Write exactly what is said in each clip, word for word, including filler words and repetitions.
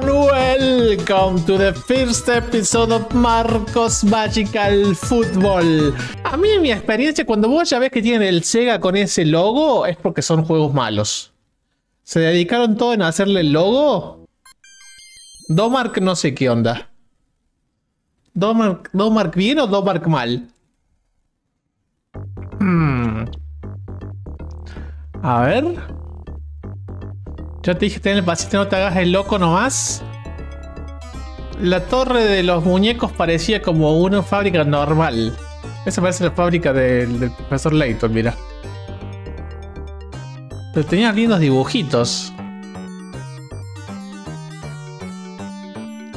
everyone, welcome to the first episode of Marko's Magical Football. A mí, en mi experiencia, cuando vos ya ves que tienen el SEGA con ese logo, es porque son juegos malos. Se dedicaron todo en hacerle el logo. Domark no sé qué onda. ¿Domark, Domark bien o Domark mal? Hmm. A ver. Yo te dije, ten el pasito, no te hagas el loco nomás. La torre de los muñecos parecía como una fábrica normal. Esa parece la fábrica del, del profesor Leighton, mira. Pero tenía lindos dibujitos.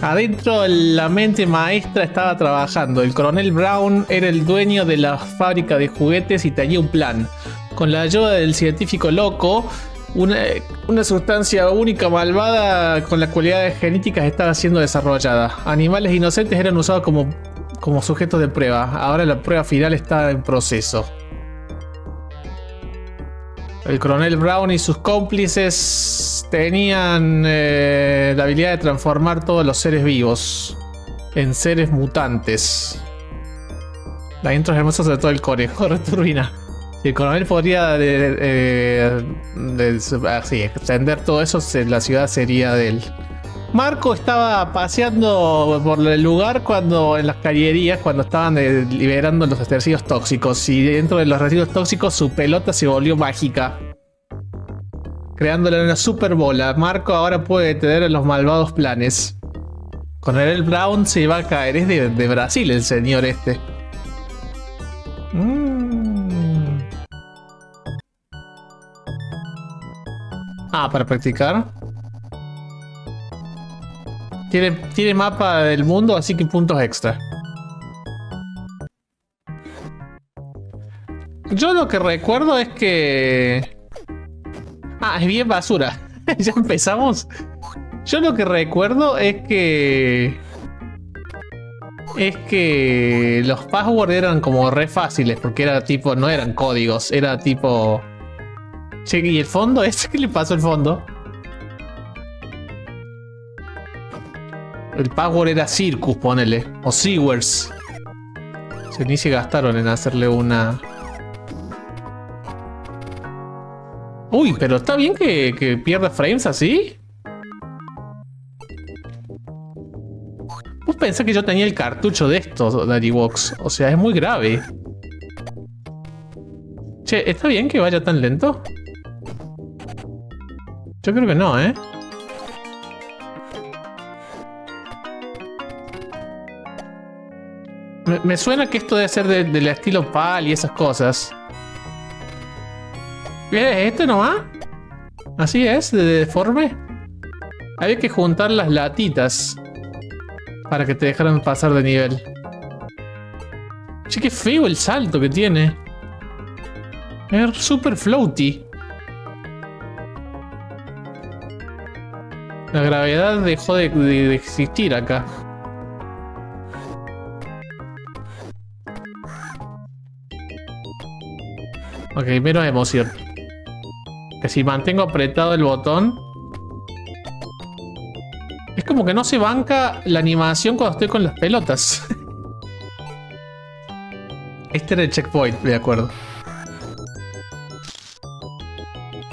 Adentro la mente maestra estaba trabajando. El coronel Brown era el dueño de la fábrica de juguetes y tenía un plan. Con la ayuda del científico loco, una, una sustancia única malvada con las cualidades genéticas estaba siendo desarrollada. Animales inocentes eran usados como, como sujetos de prueba. Ahora la prueba final está en proceso. El coronel Brown y sus cómplices tenían eh, la habilidad de transformar todos los seres vivos en seres mutantes. La intro es hermosa, sobre todo el conejo, returbina. Si el coronel podría de, de, de, de, así, extender todo eso, la ciudad sería de él. Marco estaba paseando por el lugar cuando en las cañerías, cuando estaban eh, liberando los residuos tóxicos, y dentro de los residuos tóxicos su pelota se volvió mágica, creándole una super bola. Marco ahora puede detener los malvados planes. Con el Brown se va a caer, es de, de Brasil el señor este. Mm. Ah, para practicar. Tiene, tiene mapa del mundo, así que puntos extra. Yo lo que recuerdo es que... Ah, es bien basura. ¿Ya empezamos? Yo lo que recuerdo es que... Es que los passwords eran como re fáciles, porque era tipo... No eran códigos, era tipo... Che, ¿y el fondo? ¿Ese qué le pasó al fondo? El password era Circus, ponele. O Sewers. Se ni se gastaron en hacerle una... Uy, pero está bien que, que pierda frames así. Vos pensás que yo tenía el cartucho de esto, Daddy Box. O sea, es muy grave. Che, ¿está bien que vaya tan lento? Yo creo que no, ¿eh? Me, me suena que esto debe ser de, del estilo PAL y esas cosas. ¿Es este nomás? Así es, de deforme. Había que juntar las latitas para que te dejaran pasar de nivel. Che, qué feo el salto que tiene. Es super floaty. La gravedad dejó de, de, de existir acá. Ok, menos emoción. Que si mantengo apretado el botón... Es como que no se banca la animación cuando estoy con las pelotas. Este era el checkpoint, me acuerdo.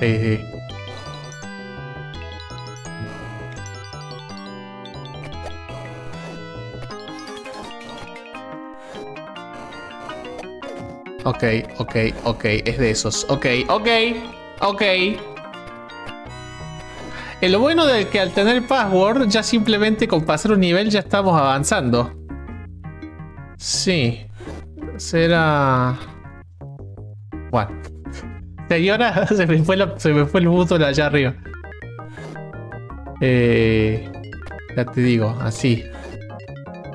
Sí, sí. Ok, ok, ok, es de esos. Ok, ok, ok. El bueno de que al tener password, ya simplemente con pasar un nivel ya estamos avanzando. Sí. Será... Bueno. Señora, se me fue, la, se me fue el botón allá arriba. Eh, ya te digo, así.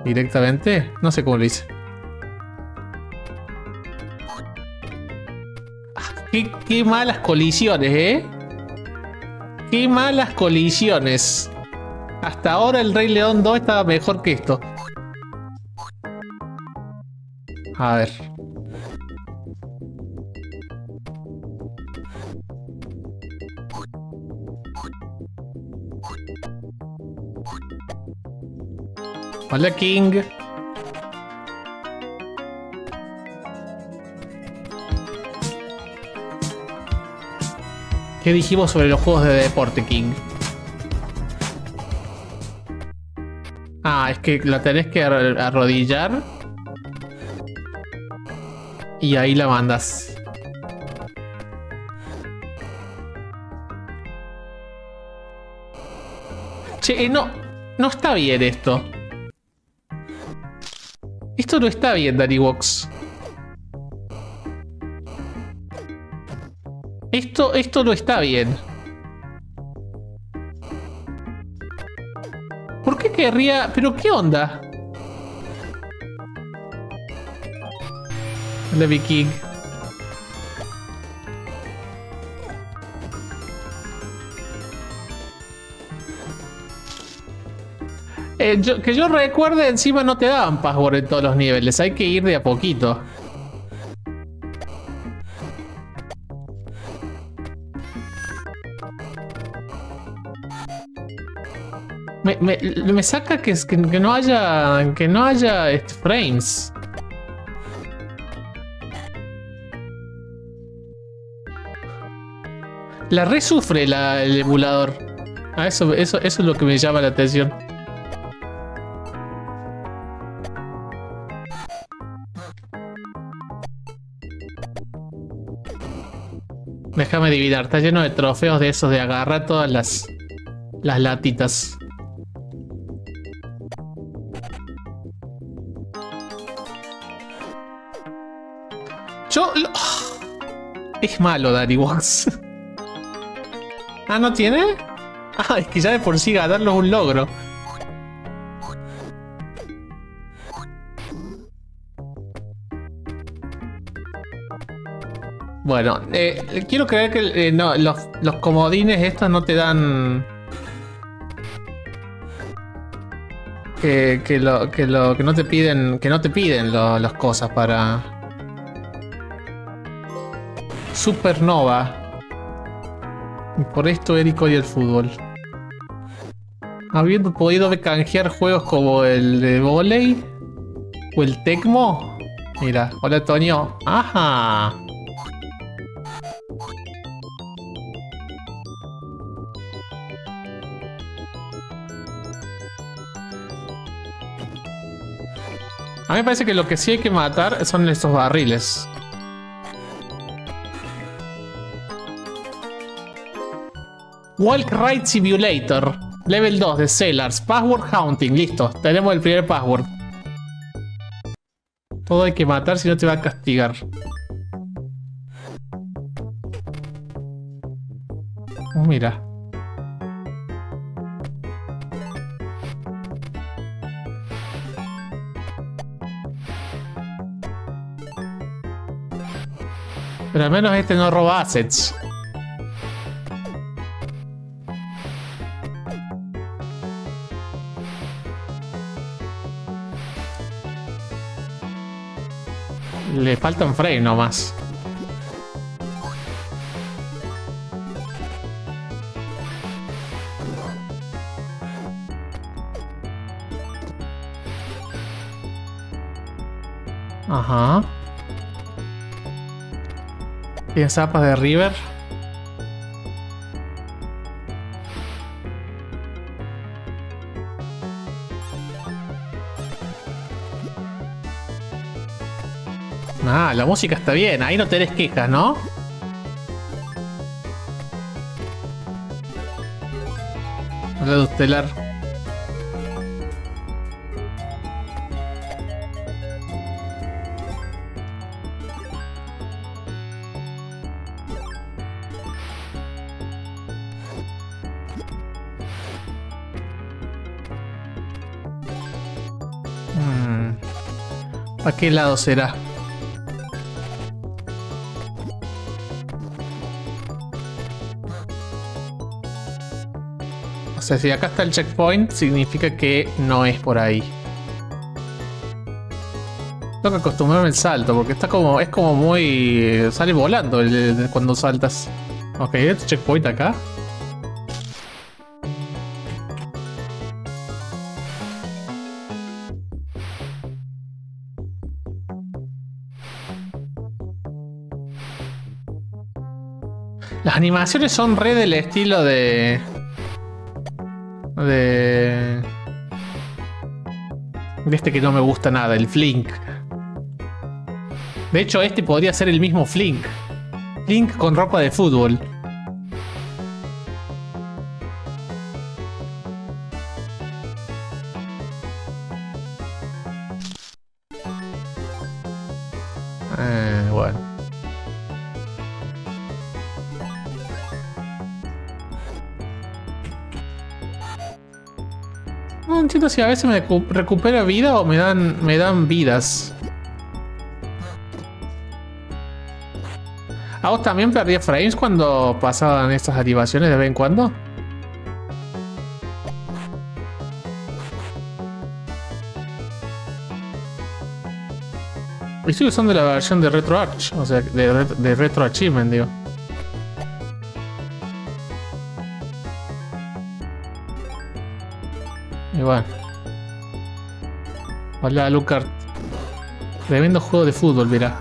Directamente, no sé cómo lo hice. Qué, qué malas colisiones, ¿eh? Qué malas colisiones. Hasta ahora el Rey León dos estaba mejor que esto. A ver. Hola, King. ¿Qué dijimos sobre los juegos de deporte, King? Ah, es que la tenés que arrodillar y ahí la mandas. Che, eh, no, no está bien esto. Esto no está bien, Daddy Box. Esto, esto no está bien. ¿Por qué querría? ¿Pero qué onda? La Viking. Eh, yo, que yo recuerde, encima no te daban password en todos los niveles. Hay que ir de a poquito. Me, me, me saca que, que, que no haya, que no haya este, frames. La re sufre la, el emulador. Ah, eso, eso, eso es lo que me llama la atención. Déjame adivinar, está lleno de trofeos de esos de agarrar todas las, las latitas. Yo... Lo... Es malo, Daddy Box. Ah, ¿no tiene? Ah, es que ya de por sí ganarlo es un logro. Bueno, eh, quiero creer que eh, no, los, los comodines estos no te dan... Que, que, lo, que, lo, que no te piden, que no te piden lo, las cosas para... Supernova. Y por esto Eric odia el fútbol. Habiendo podido canjear juegos como el de volei o el Tecmo. Mira, hola Toño. Ajá. A mí me parece que lo que sí hay que matar son estos barriles. Walk Ride Simulator, level dos de Sellars, password hunting, listo, tenemos el primer password. Todo hay que matar, si no te va a castigar. Oh, mira. Pero al menos este no roba assets. Le falta un frame nomás. Ajá. Tiene zapas de River. Ah, la música está bien, ahí no tenés quejas, ¿no? Hola, Dustella. Hmm. ¿Para qué lado será? O sea, si acá está el checkpoint, significa que no es por ahí. Tengo que acostumbrarme al salto, porque está como, es como muy... Sale volando el, el, cuando saltas. Ok, ¿hay otro checkpoint acá? Las animaciones son re del estilo de... De... De este que no me gusta nada, el Flink. De hecho, este podría ser el mismo Flink. Flink con ropa de fútbol. Eh, bueno. No entiendo si a veces me recupera vida o me dan, me dan vidas. ¿A vos también perdía frames cuando pasaban estas activaciones de vez en cuando? Estoy usando la versión de RetroArch, o sea, de, de RetroAchievement, digo. Y bueno. Hola, Lucart. Tremendo juego de fútbol, mirá.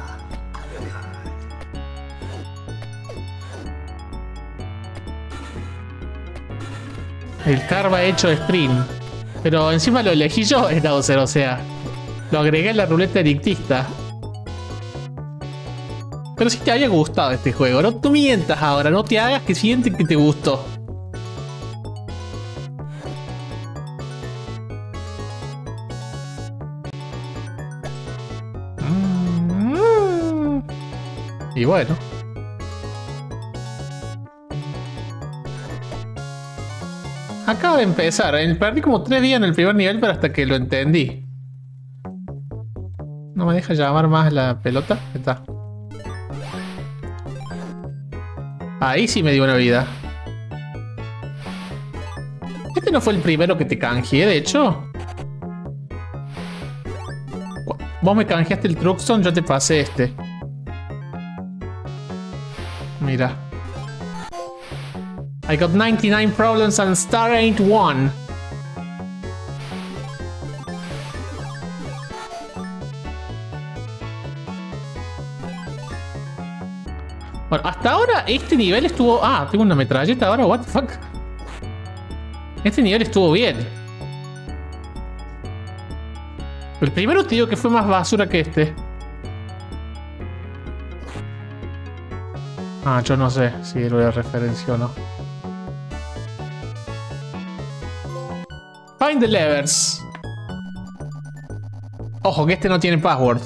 El Carva hecho de sprint. Pero encima lo elegí yo, Snauzer, o sea. Lo agregué en la ruleta elictista. Pero si sí te había gustado este juego. No tú mientas ahora, no te hagas que sientes que te gustó. Y bueno. Acaba de empezar. Perdí como tres días en el primer nivel, pero hasta que lo entendí. No me deja llamar más la pelota. Está. Ahí sí me dio una vida. Este no fue el primero que te canjeé, de hecho. Vos me canjeaste el Truxon, yo te pasé este. Mira. I got ninety-nine problems and star ain't one. Bueno, hasta ahora este nivel estuvo... Ah, tengo una metralleta ahora, what the fuck. Este nivel estuvo bien. El primero te digo que fue más basura que este. Ah, yo no sé si lo referencio o no. Find the levers. Ojo, que este no tiene password.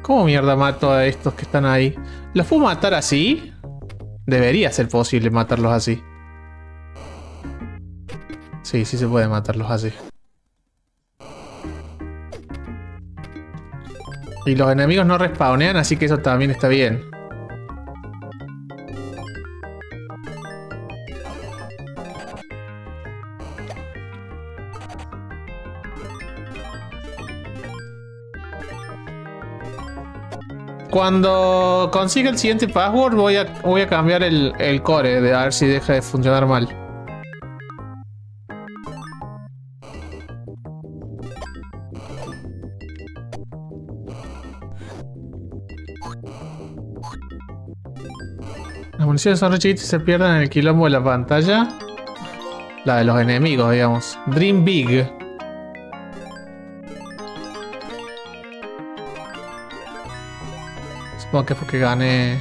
¿Cómo mierda mato a estos que están ahí? ¿Los puedo matar así? Debería ser posible matarlos así. Sí, sí se puede matarlos así. Y los enemigos no respawnean, así que eso también está bien. Cuando consiga el siguiente password voy a, voy a cambiar el, el core, de a ver si deja de funcionar mal. Las municiones son re chiquitas y se pierden en el quilombo de la pantalla. La de los enemigos, digamos. Dream Big. Supongo que fue que gané.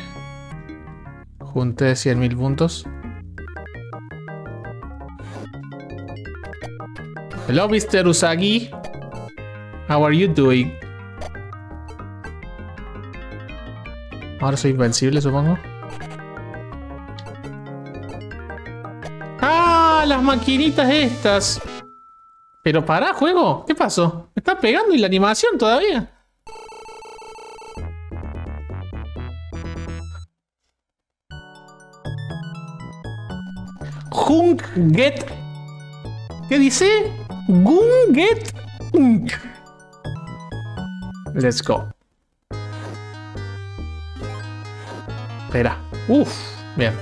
Junté cien mil puntos. Hello, mister Usagi. How are you doing? Ahora soy invencible, supongo. ¡Ah! Las maquinitas estas. Pero pará, juego. ¿Qué pasó? Me está pegando y la animación todavía. Gunget. ¿Qué dice? Gunget. Let's go. Espera. Uff, bien.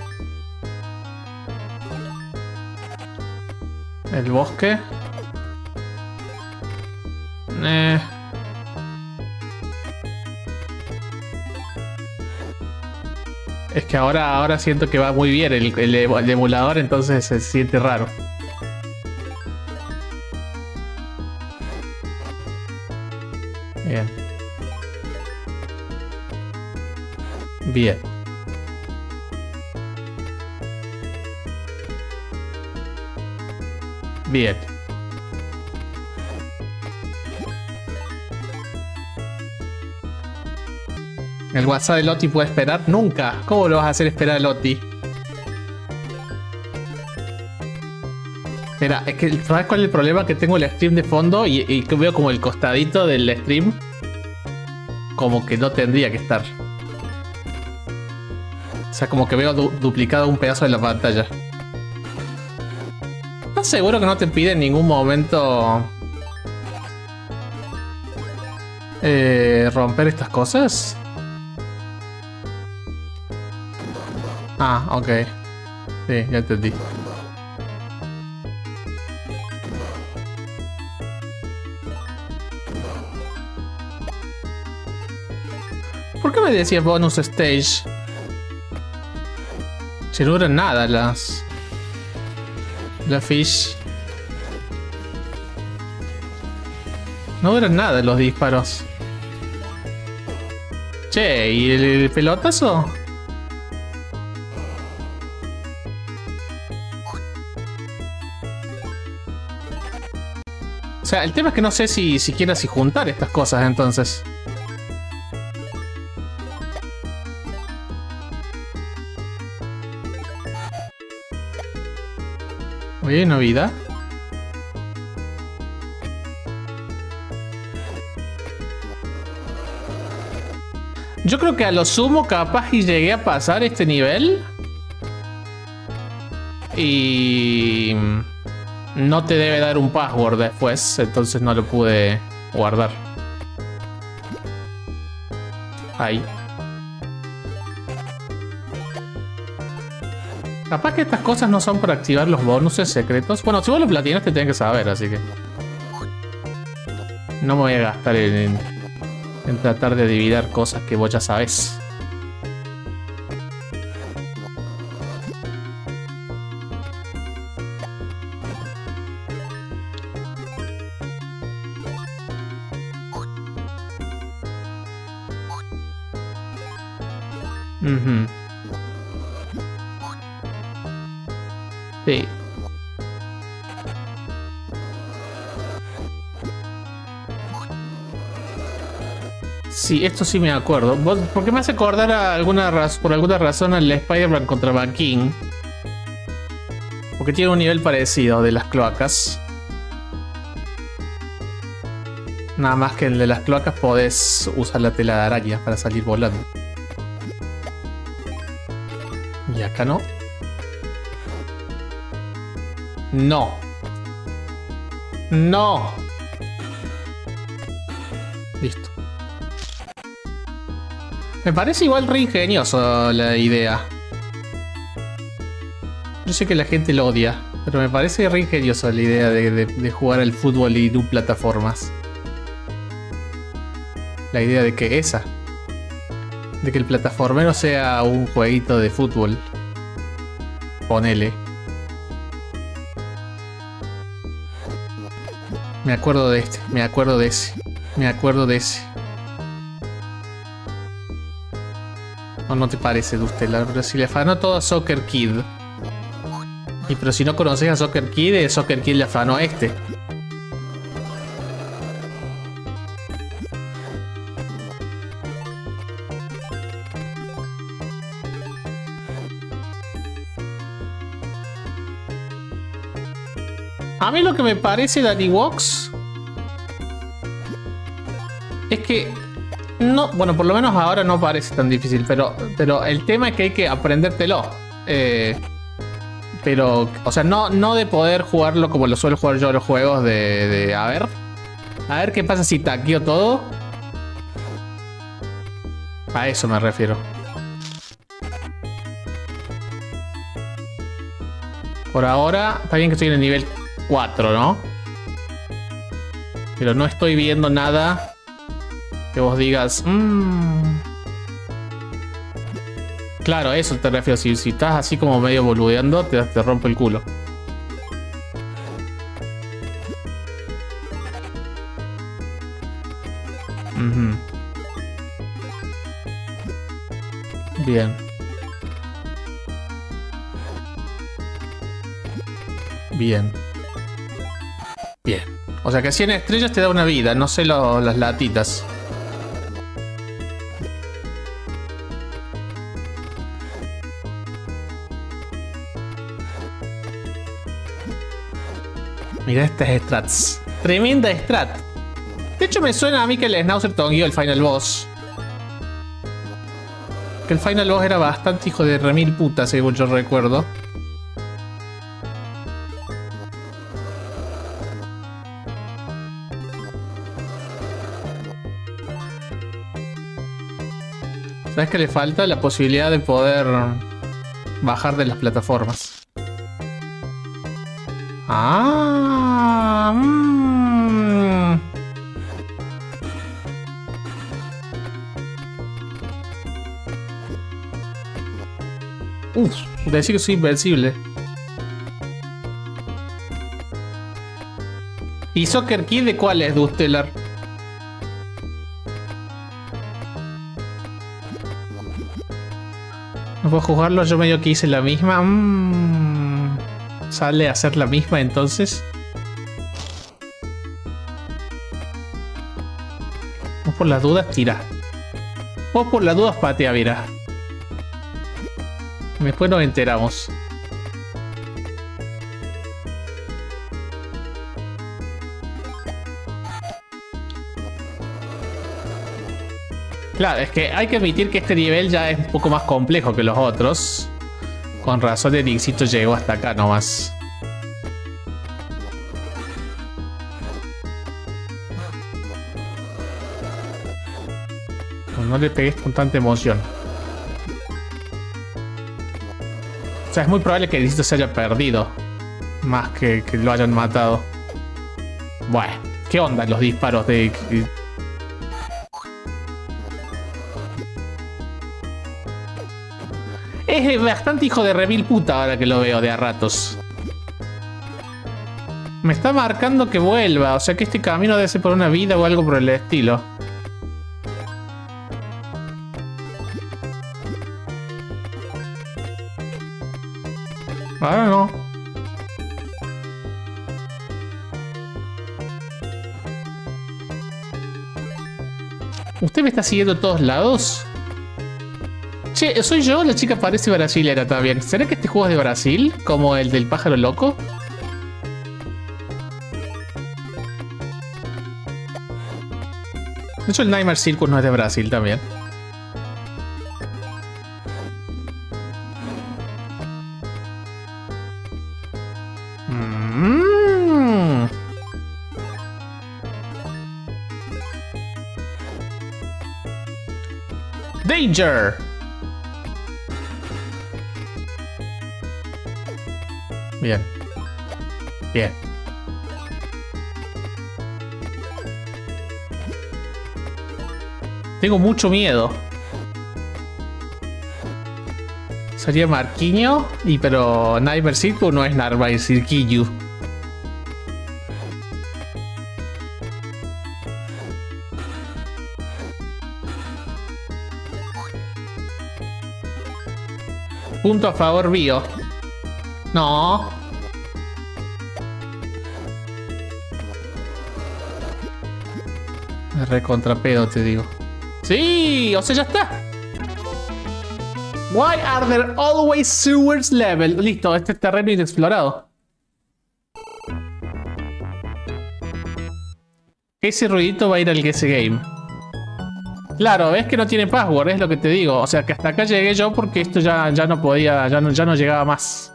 El bosque. Eh. Es que ahora, ahora siento que va muy bien el, el, el emulador, entonces se siente raro. Bien. Bien. Bien. ¿El WhatsApp de Lotti puede esperar? ¡Nunca! ¿Cómo lo vas a hacer esperar a Lotti? Espera, es que ¿sabes cuál es el problema? Que tengo el stream de fondo y, y veo como el costadito del stream. Como que no tendría que estar. O sea, como que veo du duplicado un pedazo de la pantalla. ¿Estás seguro que no te pide en ningún momento eh, romper estas cosas? Ah, ok. Sí, ya entendí. ¿Por qué me decías bonus stage? Si no duran nada las... las fish. No duran nada los disparos. Che, ¿y el, el pelotazo? O sea, el tema es que no sé si siquiera si juntar estas cosas entonces. Oye, ¿no vida? Yo creo que a lo sumo capaz y llegué a pasar este nivel. Y... no te debe dar un password después, entonces no lo pude guardar. Ahí. Capaz que estas cosas no son para activar los bonuses secretos. Bueno, si vos lo platinas te tienen que saber, así que... no me voy a gastar en, en, en tratar de adivinar cosas que vos ya sabés. Uh-huh. Sí. Sí, esto sí me acuerdo. ¿Por qué me hace acordar a alguna por alguna razón al Spider-Man contra Van King? Porque tiene un nivel parecido de las cloacas. Nada más que en el de las cloacas podés usar la tela de araña para salir volando. Y acá no. No. No. Listo. Me parece igual re ingenioso la idea. Yo sé que la gente lo odia, pero me parece re ingenioso la idea de, de, de jugar al fútbol y no plataformas. La idea de que esa... de que el plataformero sea un jueguito de fútbol. Ponele. Me acuerdo de este, me acuerdo de ese, me acuerdo de ese. ¿O no te parece, Dustella? Pero si le afanó todo a Soccer Kid. Y pero si no conoces a Soccer Kid, Soccer Kid le afanó a este. A mí lo que me parece, Daddy Box, es que no, bueno, por lo menos ahora no parece tan difícil, pero, pero el tema es que hay que aprendértelo. Eh, pero, o sea, no, no de poder jugarlo como lo suelo jugar yo en los juegos de, de a ver, a ver qué pasa si taqueo todo. A eso me refiero. Por ahora, está bien que estoy en el nivel cuatro, ¿no? Pero no estoy viendo nada que vos digas... mmm, Claro, eso te refiero. Si, si estás así como medio boludeando, te, te rompe el culo. Uh-huh. Bien. Bien. Bien. O sea que cien estrellas te da una vida. No sé lo, las latitas. Mira estas strats. Tremenda strat. De hecho me suena a mí que el Snauzer tonguió el Final Boss. Que el Final Boss era bastante hijo de remil puta, según yo recuerdo. ¿Sabes qué le falta? La posibilidad de poder bajar de las plataformas. Ah, mmm. Uf, decir que soy invencible. ¿Y Soccer Kid de cuál es, Dustella? No puedo jugarlo, yo medio que hice la misma. Mm. Sale a hacer la misma entonces. Vos por las dudas tira. Vos por las dudas patea, mira. Después nos enteramos. Claro, es que hay que admitir que este nivel ya es un poco más complejo que los otros. Con razón el Nixito llegó hasta acá nomás. No le pegues con tanta emoción. O sea, es muy probable que el Nixito se haya perdido. Más que, que lo hayan matado. Bueno, ¿qué onda los disparos de...? de Es bastante hijo de remil puta ahora que lo veo de a ratos. Me está marcando que vuelva, o sea que este camino debe ser por una vida o algo por el estilo. Ahora no. ¿Usted me está siguiendo a todos lados? Che, ¿soy yo? La chica parece brasilera también. ¿Será que este juego es de Brasil? ¿Como el del pájaro loco? De hecho el Nightmare Circus no es de Brasil también. Mm. Danger. Bien. Bien. Tengo mucho miedo. Sería Marquinho, y pero Nightmare Circus no es Nightmare Circus. Punto a favor mío. No. Me recontrapedo, te digo. Sí, o sea, ya está. Why are there always sewers level? Listo, este terreno inexplorado. Ese ruidito va a ir al Guess Game. Claro, ves que no tiene password, es lo que te digo. O sea, que hasta acá llegué yo porque esto ya, ya no podía, ya no, ya no llegaba más.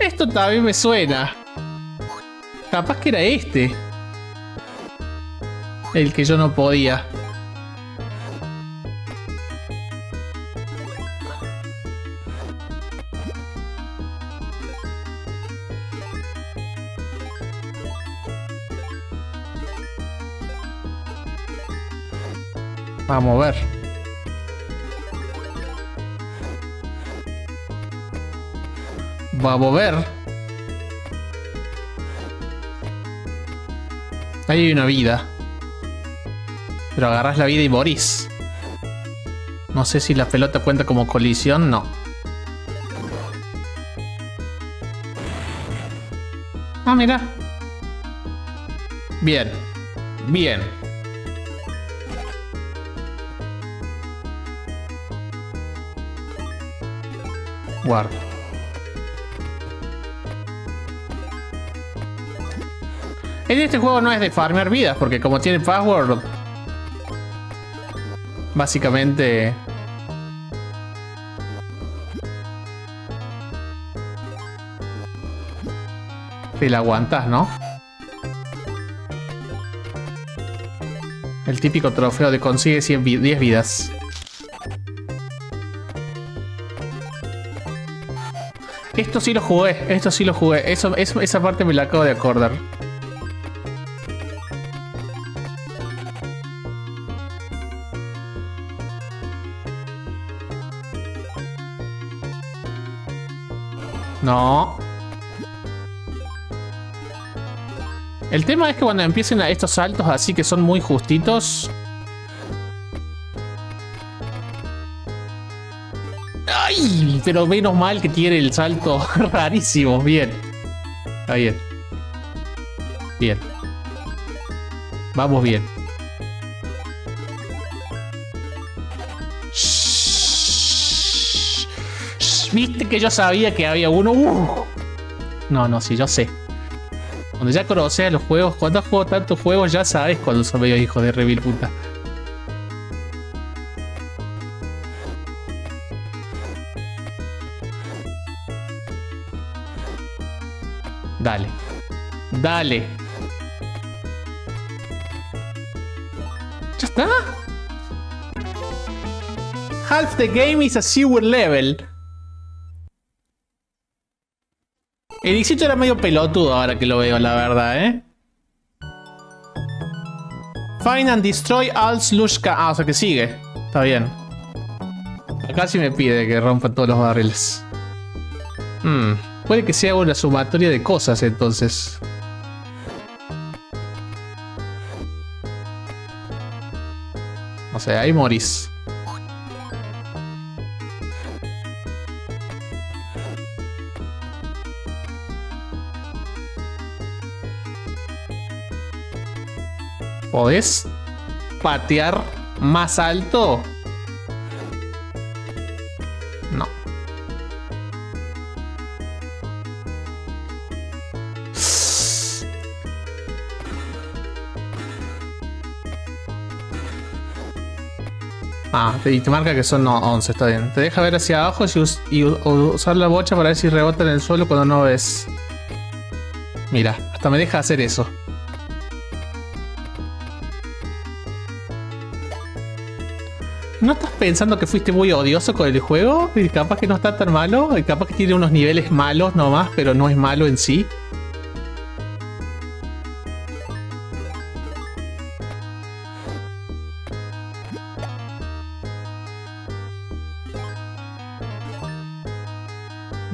Esto también me suena. Capaz que era este. El que yo no podía. Vamos a ver. Vamos a ver. Ahí hay una vida. Pero agarras la vida y morís. No sé si la pelota cuenta como colisión, no. Ah, mira. Bien. Bien. Guarda. En este juego no es de farmear vidas, porque como tiene password, básicamente... te la aguantas, ¿no? El típico trofeo de consigue diez vidas. Esto sí lo jugué, esto sí lo jugué. Eso, eso, esa parte me la acabo de acordar. No. El tema es que cuando empiecen a estos saltos así que son muy justitos... ¡Ay! Pero menos mal que tiene el salto rarísimo. Bien. Está bien. Bien. Vamos bien. Shhh. Shhh. Viste que yo sabía que había uno... Uh. No, no, sí, yo sé. Cuando ya conoces los juegos, cuando has jugado tantos juegos, ya sabes cuando son medio hijos de revil puta. Dale. Dale. ¿Ya está? Half the game is a sewer level. El éxito era medio pelotudo ahora que lo veo, la verdad, ¿eh? Find and destroy all slushka. Ah, o sea que sigue. Está bien. Acá sí me pide que rompa todos los barriles. Hmm. Puede que sea una sumatoria de cosas, entonces. O sea, ahí morís. ¿Podés patear más alto? No. Ah, y te marca que son once, está bien. Te deja ver hacia abajo y usar la bocha para ver si rebota en el suelo cuando no ves. Mira, hasta me deja hacer eso. ¿No estás pensando que fuiste muy odioso con el juego? Y capaz que no está tan malo, y capaz que tiene unos niveles malos nomás, pero no es malo en sí.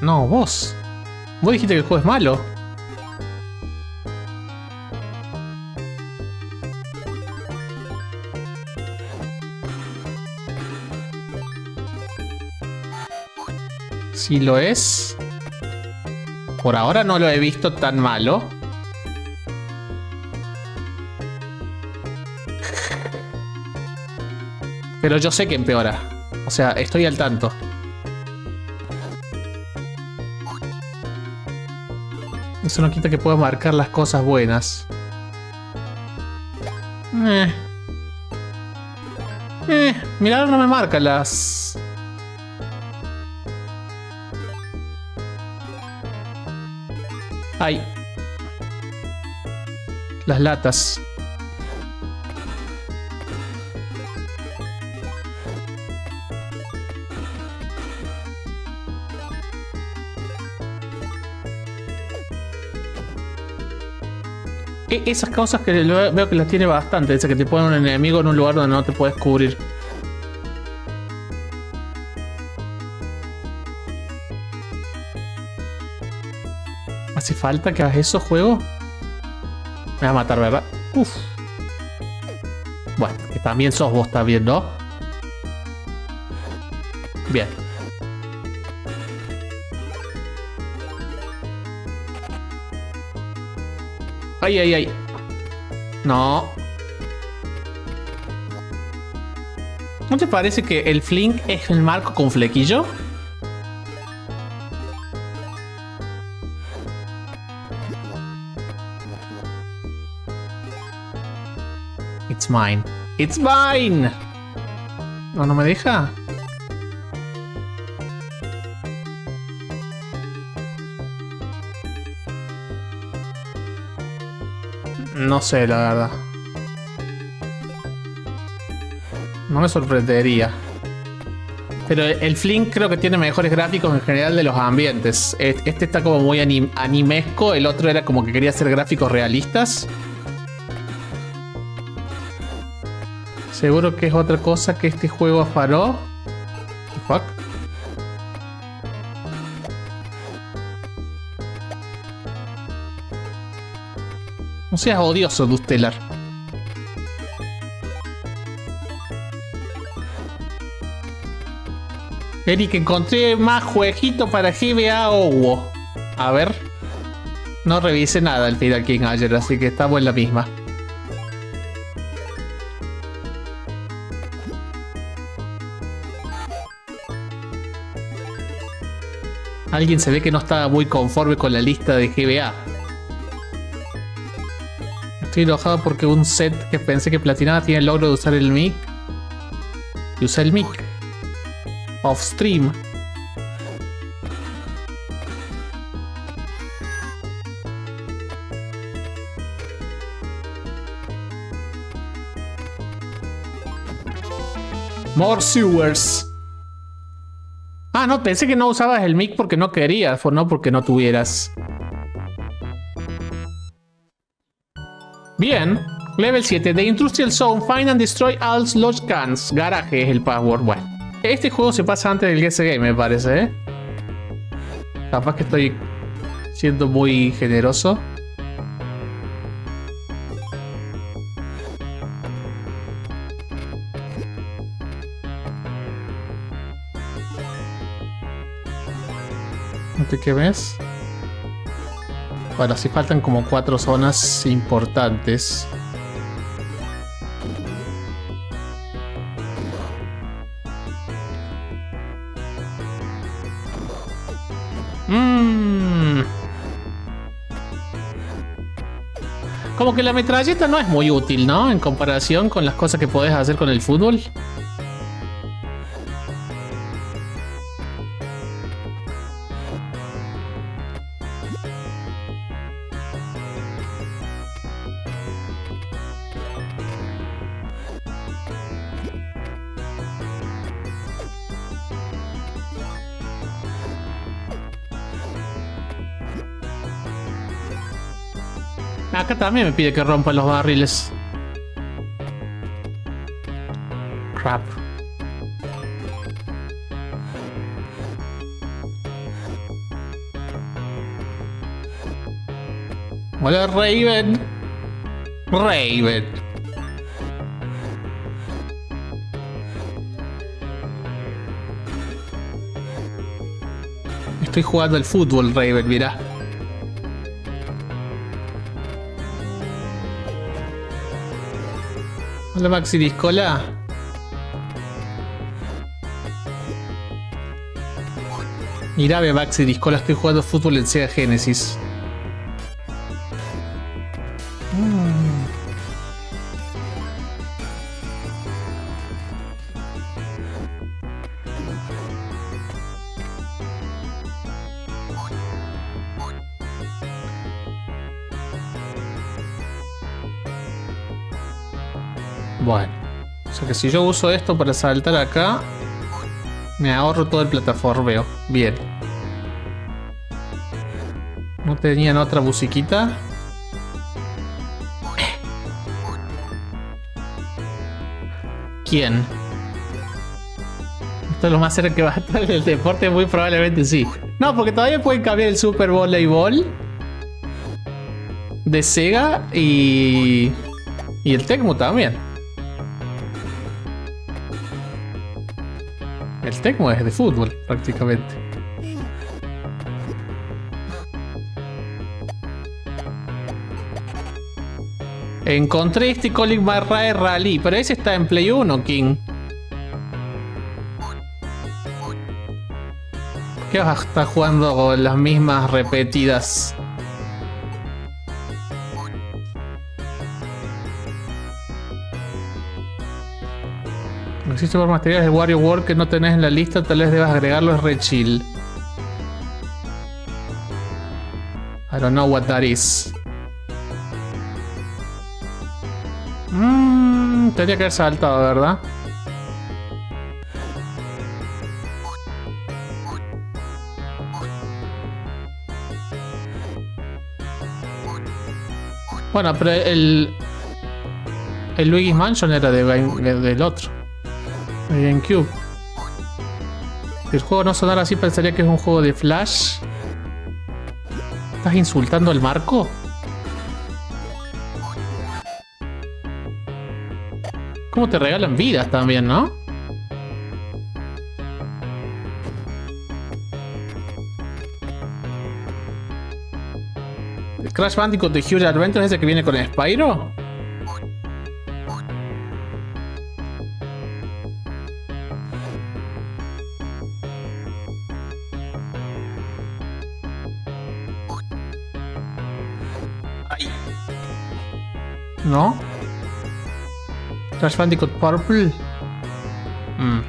No, vos. Vos dijiste que el juego es malo. Si lo es. Por ahora no lo he visto tan malo. Pero yo sé que empeora. O sea, estoy al tanto. Eso no quita que pueda marcar las cosas buenas. Eh. Eh, mirá, no me marca las... Ay. Las latas. esas cosas que veo que las tiene bastante. Esa que te pone un enemigo en un lugar donde no te puedes cubrir. ¿Hace falta que hagas eso, juego? Me va a matar, ¿verdad? Uf. Bueno, que también sos vos, está bien, ¿no? Bien. Ay, ay, ay. No. ¿No te parece que el fling es el marco con flequillo? It's mine. It's mine. No, no me deja. No sé, la verdad. No me sorprendería. Pero el Flynn creo que tiene mejores gráficos en general de los ambientes. Este está como muy anim animesco. El otro era como que quería hacer gráficos realistas. Seguro que es otra cosa que este juego afanó. Fuck. No seas odioso, Dustelar. Eric, encontré más jueguito para G B A Owo. A ver. No revisé nada el Tidal King ayer, así que estamos en la misma. Alguien se ve que no estaba muy conforme con la lista de G B A. Estoy enojado porque un set que pensé que platinaba tiene el logro de usar el mic. Y usa el mic. Off stream. More Sewers. Ah, no, pensé que no usabas el mic porque no querías, no porque no tuvieras. Bien. Level siete. The Industrial Zone. Find and destroy all slot cans. Garaje es el password. Bueno. Este juego se pasa antes del G S G, me parece, ¿eh? Capaz que estoy siendo muy generoso. ¿Qué ves? Bueno, sí faltan como cuatro zonas importantes. Mm. Como que la metralleta no es muy útil, ¿no? En comparación con las cosas que podés hacer con el fútbol. Acá también me pide que rompa los barriles. Crap. Hola, Raven. Raven. Estoy jugando al fútbol, Raven, mira. Hola, Maxi Discola. Mirame, Maxi Discola, estoy jugando fútbol en SEGA GENESIS. Si yo uso esto para saltar acá, me ahorro todo el plataformeo. Bien. ¿No tenían otra musiquita? quién. Esto es lo más cerca que va a estar del deporte, muy probablemente sí. No, porque todavía pueden cambiar el Super Voleibol de SEGA y... y el Tecmo también. El Tecmo es de fútbol, prácticamente. Encontré este Colin Marrae Rally, pero ese está en Play uno, King. ¿Qué vas a estar jugando con las mismas repetidas? No existe por materiales de Warrior World que no tenés en la lista, tal vez debas agregarlo, es re chill. I don't know what that is. Mmm, tendría que haber saltado, ¿verdad? Bueno, pero el... el Luigi's Mansion era de, de, del otro. En Cube. Si el juego no sonara así, pensaría que es un juego de Flash. ¿Estás insultando al Marco? ¿Cómo te regalan vidas también, no? ¿El Crash Bandicoot de Huge Adventure es ese que viene con Spyro? Ay. ¿No? Crash Bandicoot Purple. Mm.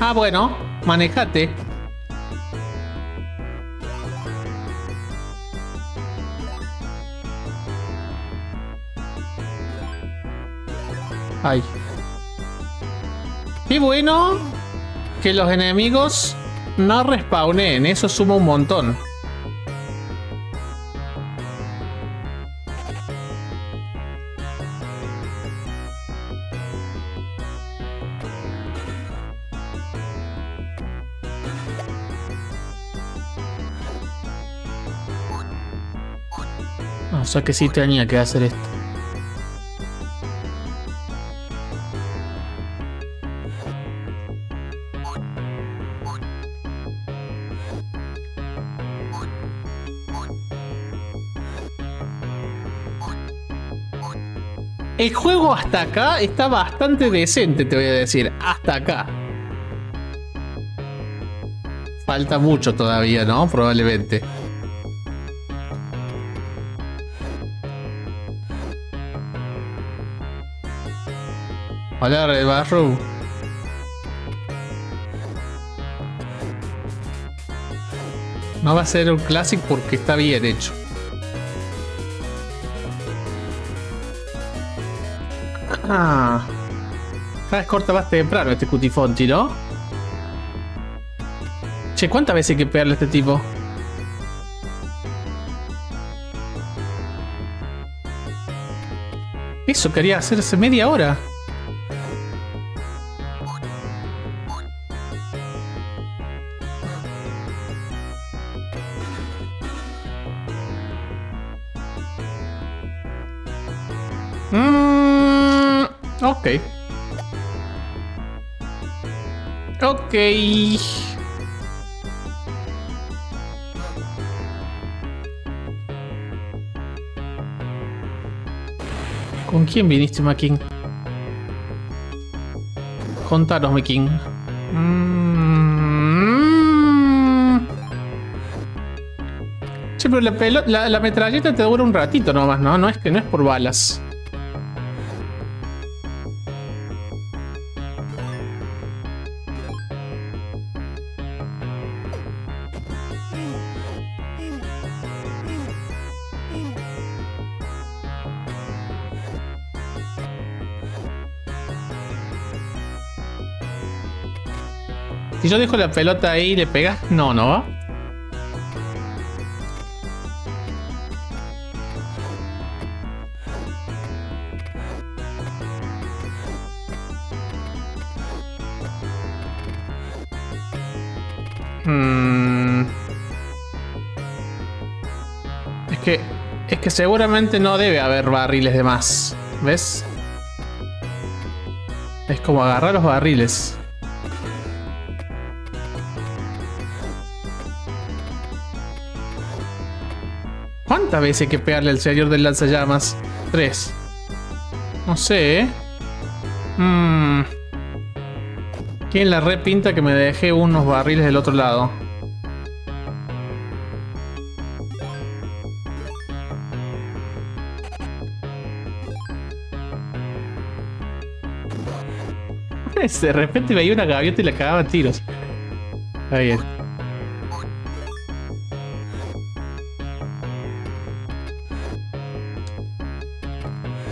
Ah, bueno, manejate. Ay. Y bueno, que los enemigos no respawnen, eso suma un montón. O sea que sí tenía que hacer esto. El juego hasta acá está bastante decente, te voy a decir. Hasta acá. Falta mucho todavía, ¿no? Probablemente. Hola, Red Barrow. No va a ser un clásico porque está bien hecho. Ah. Cada vez corta más temprano este Cutifonti, ¿no? Che, ¿cuántas veces hay que pegarle a este tipo? Eso quería hacerse media hora. Ok. Ok. ¿Con quién viniste, Makin? Contanos, Makin. Mm-hmm. Che, pero la, pelota, la, la metralleta te dura un ratito nomás, ¿no? No es que no es por balas. Si yo dejo la pelota ahí y le pegas, no, no va. Mm. Es que... Es que seguramente no debe haber barriles de más. ¿Ves? Es como agarrar los barriles. ¿Cuántas veces hay que pegarle al señor del lanzallamas? Tres. No sé, ¿eh? Mmm... ¿Quién la repinta que me dejé unos barriles del otro lado? De repente veía una gaviota y la cagaba a tiros. Está bien.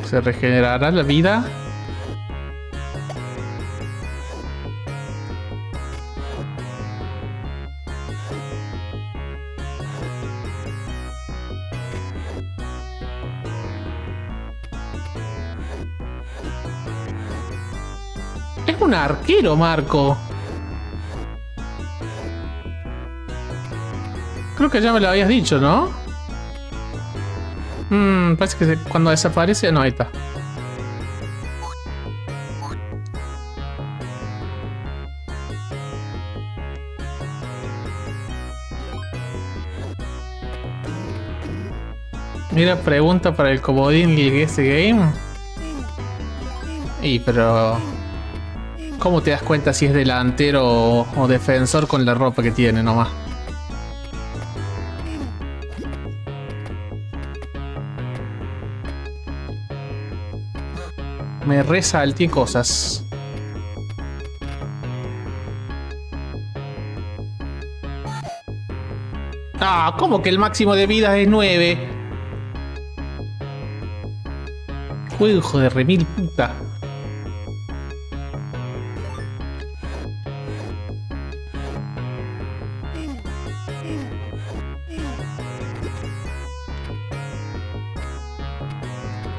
¿Se regenerará la vida? Arquero, Marco. Creo que ya me lo habías dicho, ¿no? Mmm, parece que cuando desaparece... No, ahí está. Mira, pregunta para el comodín de este game. Y pero... ¿Cómo te das cuenta si es delantero o, o defensor con la ropa que tiene nomás? Me resalté cosas. Ah, ¿cómo que el máximo de vida es nueve? Hijo de remil puta.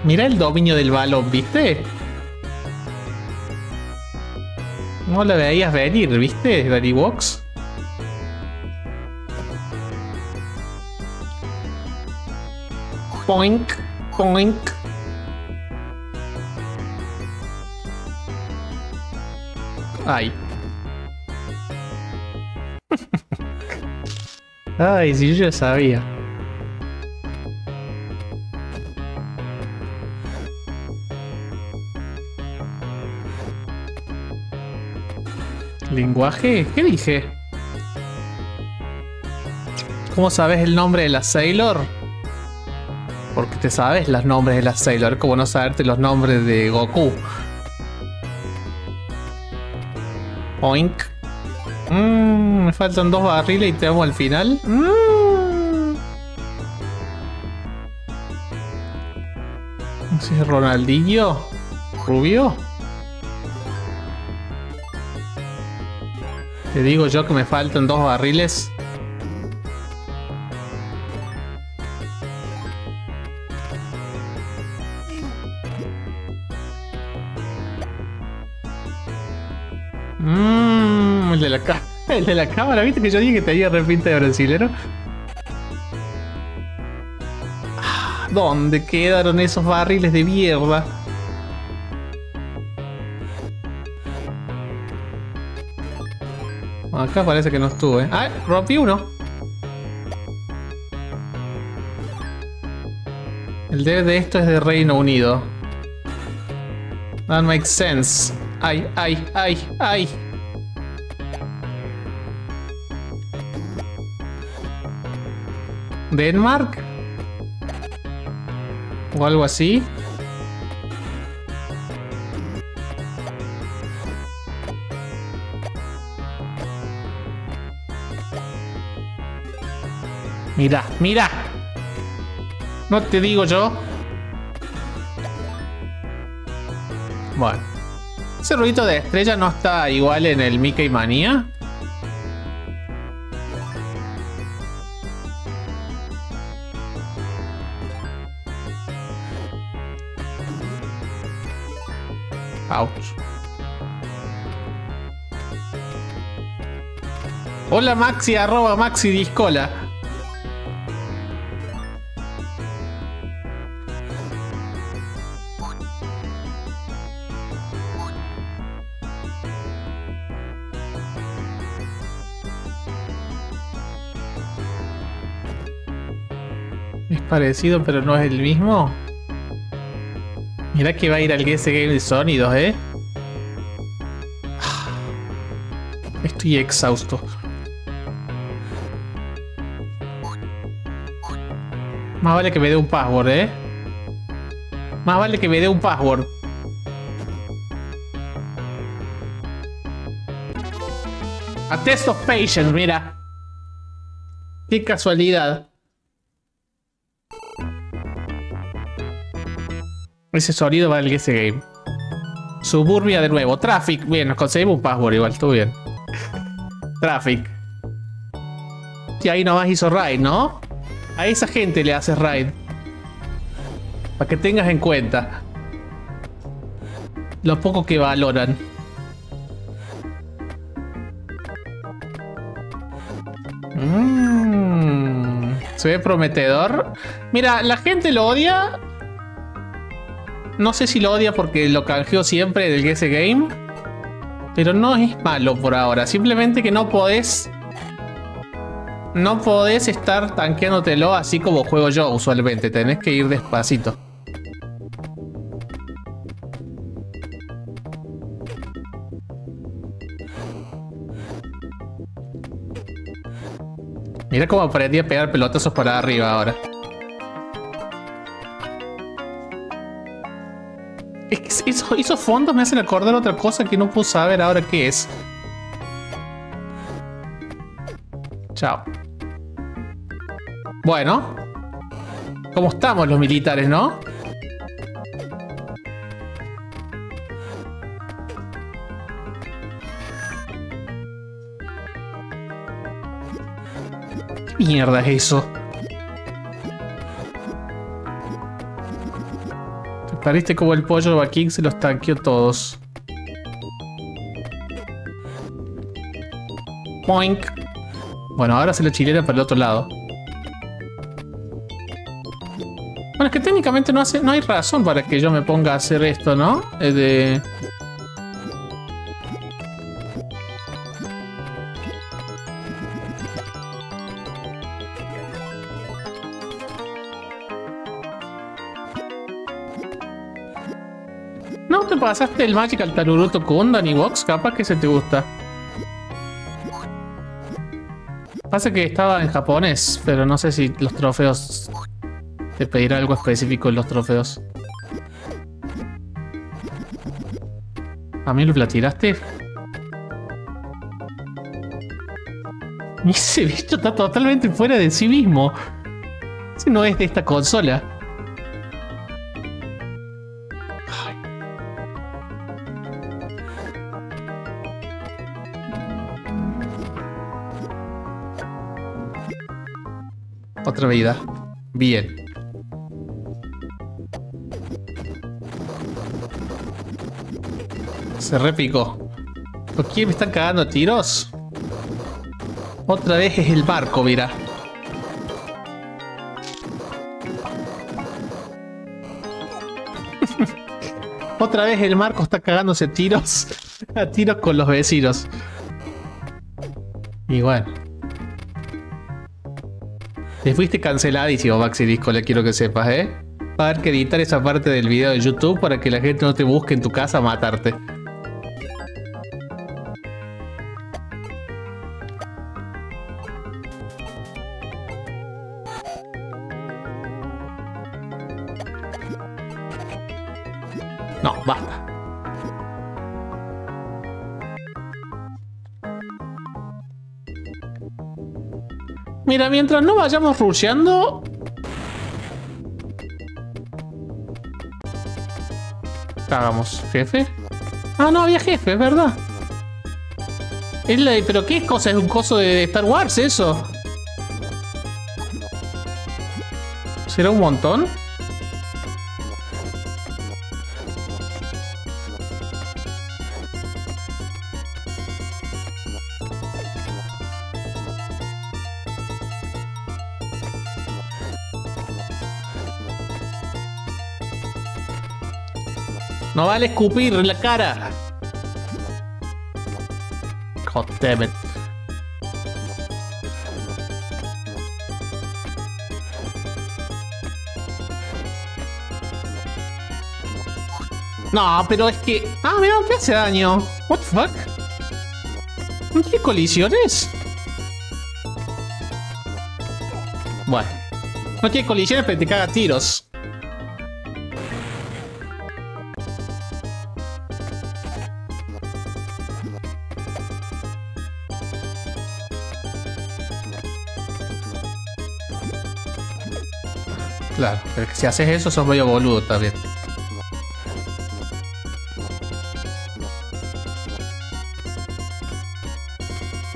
Mira el dominio del balón, ¿viste? No la veías venir, ¿viste, Daddy Box? Poink, poink. Ay. Ay, si yo ya sabía. ¿Lenguaje? ¿Qué dije? ¿Cómo sabes el nombre de la Sailor? Porque te sabes los nombres de la Sailor, como no saberte los nombres de Goku. Oink. Mm, me faltan dos barriles y te vamos al final. Mm. No sé si es Ronaldinho. Rubio. Te digo yo que me faltan dos barriles. Mmm, el de la cámara. El de la cámara, ¿viste que yo dije que tenía repinta de brasilero? ¿Dónde quedaron esos barriles de mierda? Acá parece que no estuve. ¡Ah! Rompí uno. El D V D de esto es de Reino Unido. That makes sense. ¡Ay, ay, ay, ay! ¿Denmark? ¿O algo así? Mira, mira. No te digo yo. Bueno. Ese ruidito de estrella no está igual en el Mickey Manía. Ouch. Hola Maxi, arroba Maxi Discola. Es parecido, pero no es el mismo. Mirá que va a ir al G S G de sonidos, ¿eh? Estoy exhausto. Más vale que me dé un password, ¿eh? Más vale que me dé un password. A test of patience, mira. Qué casualidad. Ese sonido va al G S Game. Suburbia de nuevo. Traffic. Bien, nos conseguimos un password igual. Estuvo bien. Traffic. Y ahí nomás hizo raid, ¿no? A esa gente le haces raid. Para que tengas en cuenta lo poco que valoran. Mm, se ve prometedor. Mira, la gente lo odia. No sé si lo odia porque lo canjeo siempre del G S Game. Pero no es malo por ahora. Simplemente que no podés... No podés estar tanqueándotelo así como juego yo usualmente. Tenés que ir despacito. Mira cómo aprendí a pegar pelotazos para arriba ahora. Es que esos, esos fondos me hacen acordar otra cosa que no puedo saber ahora qué es. Chao. Bueno, ¿cómo estamos los militares, no? ¿Qué mierda es eso? Te pariste como el pollo Baking se los tanqueó todos. Poink. Bueno, ahora se la chilena para el otro lado. Bueno, es que técnicamente no hace, no hay razón para que yo me ponga a hacer esto, ¿no? Es de... ¿No te pasaste el Magical Taruruto con Danny Wox? Capaz que se te gusta. Pasa que estaba en japonés, pero no sé si los trofeos... Te pedirá algo específico en los trofeos. ¿A mí lo tiraste? Y ese bicho está totalmente fuera de sí mismo. Ese no es de esta consola. Ay. Otra vida. Bien. Se repicó. ¿Por qué me están cagando tiros? Otra vez es el barco, mira. Otra vez el Marco está cagándose tiros. A tiros con los vecinos. Igual. Bueno. Te fuiste canceladísimo, Maxi Disco, le quiero que sepas, ¿eh? Va a haber que editar esa parte del video de YouTube para que la gente no te busque en tu casa a matarte. Basta. Mira, mientras no vayamos rusheando... Cagamos, jefe. Ah, no, había jefe, es verdad. Es la de... ¿Pero qué cosa? ¿Es un coso de Star Wars eso? ¿Será un montón? No vale escupir en la cara. God damn it. No, pero es que... Ah, mira, ¿qué hace daño? What the fuck? ¿No tiene colisiones? Bueno. No tiene colisiones, pero te caga tiros. Claro, pero que si haces eso, sos medio boludo también.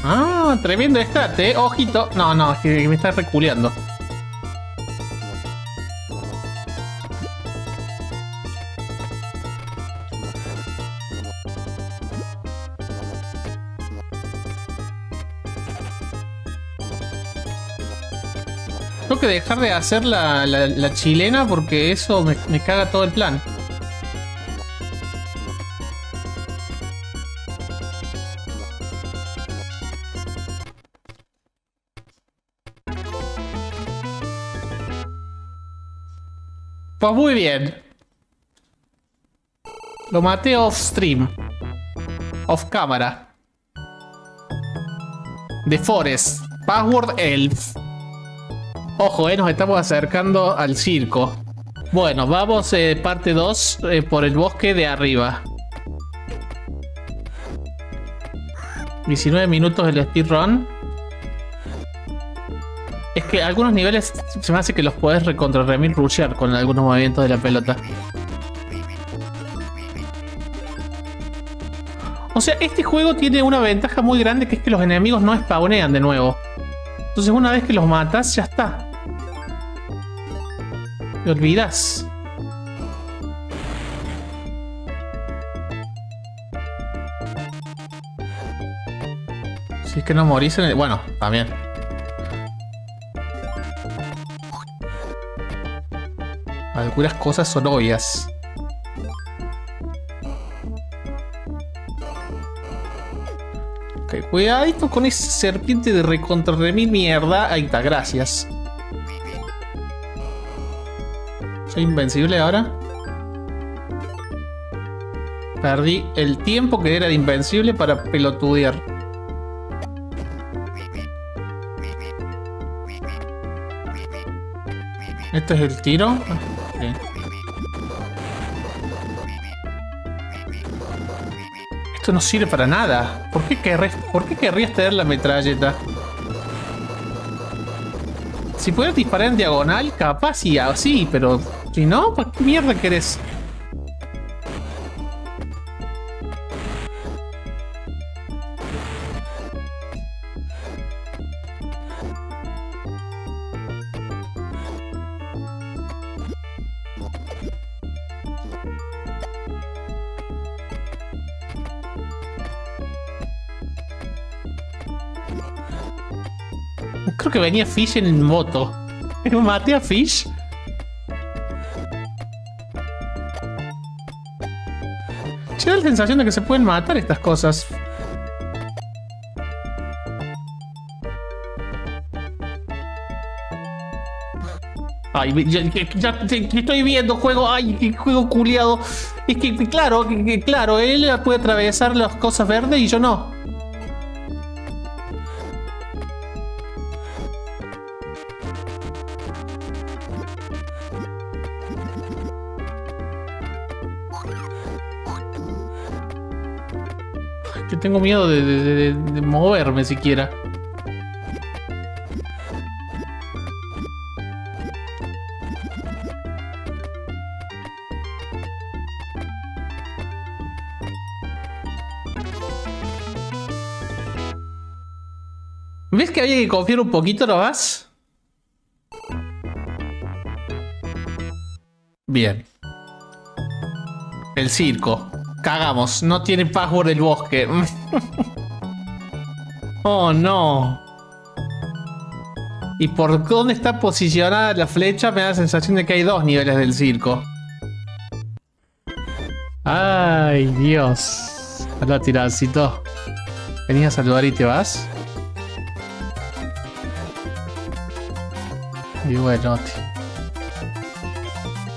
Ah, tremendo estrate, ¿eh? Ojito. No, no, es que me está reculeando. Tengo que dejar de hacer la, la, la chilena porque eso me, me caga todo el plan. Pues muy bien. Lo maté off stream. Off cámara. The Forest. Password Elf. Ojo, eh, nos estamos acercando al circo. Bueno, vamos eh, parte dos eh, por el bosque de arriba. diecinueve minutos el speedrun. Es que algunos niveles se me hace que los podés recontra remil rushear con algunos movimientos de la pelota. O sea, este juego tiene una ventaja muy grande que es que los enemigos no spawnean de nuevo. Entonces una vez que los matas, ya está. Te olvidas. Si es que no morís en el... Bueno, también. Algunas cosas son obvias. Ok, cuidadito con esa serpiente de recontra de mi mierda. Ahí está, gracias. ¿Soy invencible ahora? Perdí el tiempo que era de invencible para pelotudear. Este es el tiro. Okay. Esto no sirve para nada. ¿Por qué querrías, ¿por qué querrías tener la metralleta? Si pudieras disparar en diagonal, capaz y así, pero si no, ¿para qué mierda querés? Creo que venía Fish en moto. Maté a Fish. Che, da la sensación de que se pueden matar estas cosas. Ay, ya, ya, ya estoy viendo juego. Ay, qué juego culiado. Es que claro, que, claro, él puede atravesar las cosas verdes y yo no. Tengo miedo de, de, de, de moverme siquiera. ¿Ves que había que confiar un poquito nomás? Bien. El circo. Cagamos, no tiene password del bosque. Oh no. Y por dónde está posicionada la flecha me da la sensación de que hay dos niveles del circo. Ay, Dios. Hola, tirancito. ¿Venís a saludar y te vas? Y bueno, Oti.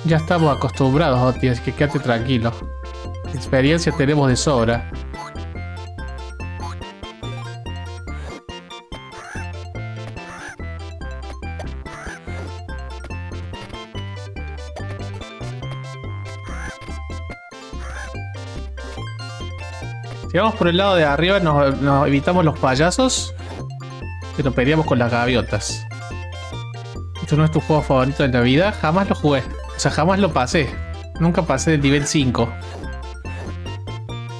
Ya estamos acostumbrados, Oti, así que quédate tranquilo. Experiencia tenemos de sobra. Si vamos por el lado de arriba, nos, nos evitamos los payasos, pero peleamos con las gaviotas. Esto no es tu juego favorito de la vida, jamás lo jugué. O sea, jamás lo pasé. Nunca pasé del nivel cinco.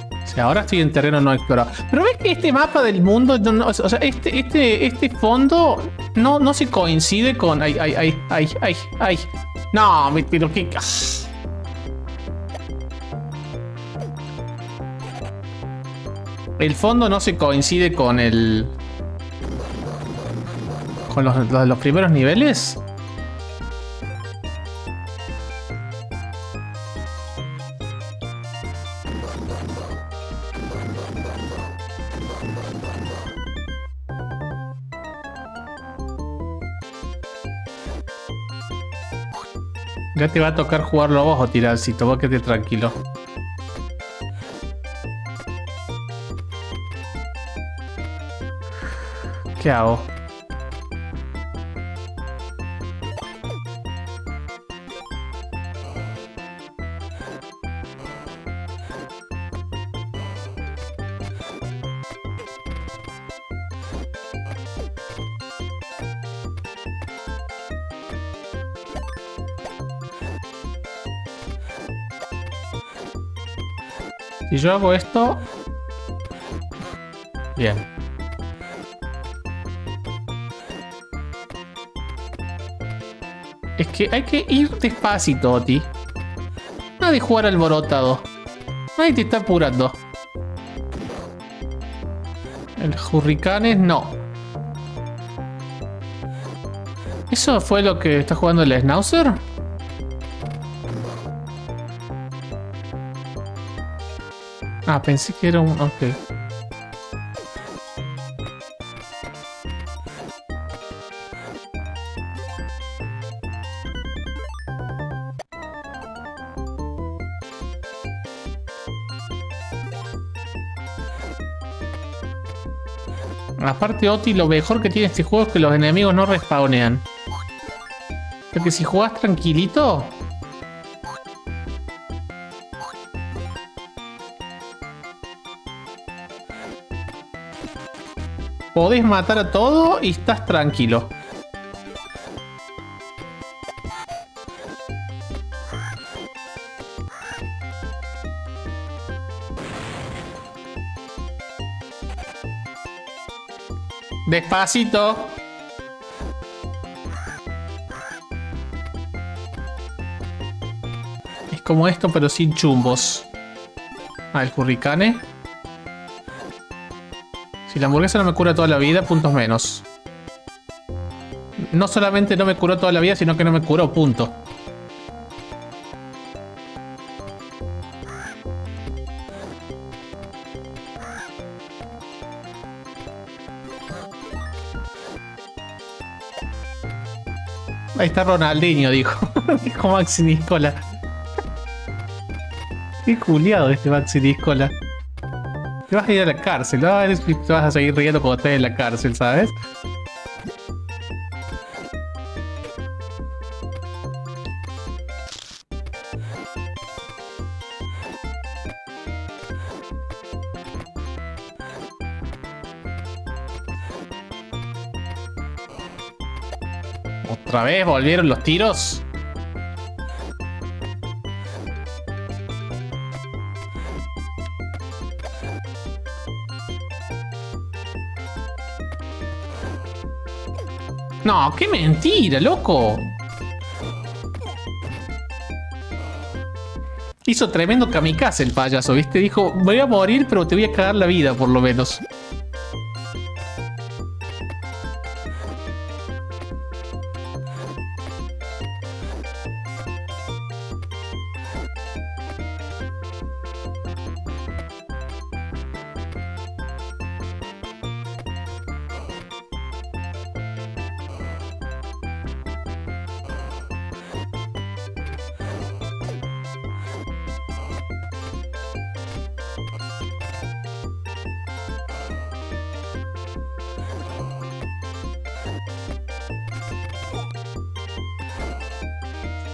O sea, ahora estoy en terreno no explorado. Pero ves que este mapa del mundo, no, no, o sea, este, este, este fondo no, no se coincide con... Ay, ay, ay, ay, ay, ay. No, me tiro que... El fondo no se coincide con el... Con los, los, los primeros niveles. Ya te va a tocar jugarlo a vos o tirancito, vos quédate tranquilo. ¿Qué hago? Si yo hago esto... Bien. Es que hay que ir despacito, Oti. No de jugar alborotado. Nadie te está apurando. El Hurricanes no. ¿Eso fue lo que está jugando el Snauzer? Ah, pensé que era un... Ok. Aparte, Oti, lo mejor que tiene este juego es que los enemigos no respawnean. Porque si jugás tranquilito... Podés matar a todo y estás tranquilo. Despacito. Es como esto, pero sin chumbos. Ah, el Hurricane. Si la hamburguesa no me cura toda la vida, puntos menos. No solamente no me curó toda la vida, sino que no me curó, punto. Ahí está Ronaldinho, dijo. Dijo Maxi Discola. Qué culiado este Maxi Discola. Te vas a ir a la cárcel, ¿no? Te vas a seguir riendo cuando estés en la cárcel, ¿sabes? ¿Otra vez volvieron los tiros? No, qué mentira, loco. Hizo tremendo kamikaze el payaso, ¿viste? Dijo, me voy a morir, pero te voy a cagar la vida, por lo menos.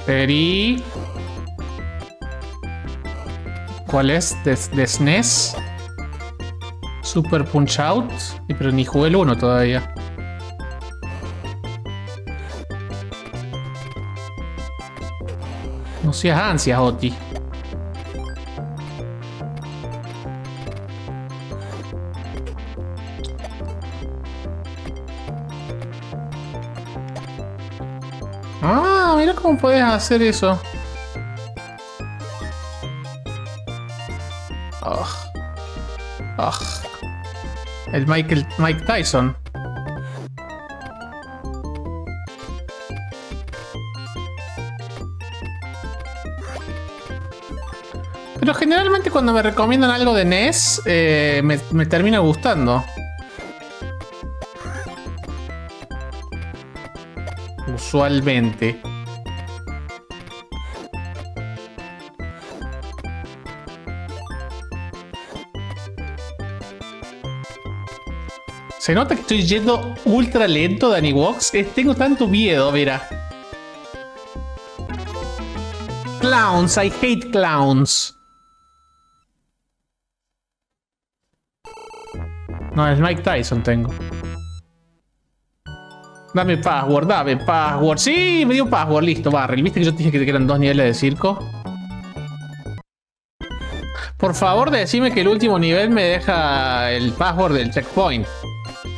Sería... ¿Cuál es? De, de S N E S. Super Punch Out. Pero ni jugué el uno todavía. No seas ansias, Oti. Ah, mira cómo puedes hacer eso. Oh. Oh. El Michael, Mike Tyson. Pero generalmente cuando me recomiendan algo de N E S, eh, me, me termina gustando. Usualmente. Se nota que estoy yendo ultra lento, Danny Wox. Tengo tanto miedo, mira. Clowns, I hate clowns. No, es Mike Tyson tengo. Dame password, dame password. Sí, me dio password, listo, Barrel. ¿Viste que yo te dije que eran dos niveles de circo? Por favor, decime que el último nivel me deja el password del checkpoint.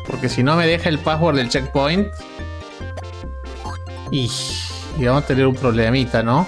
Porque si no me deja el password del checkpoint... Y, y vamos a tener un problemita, ¿no?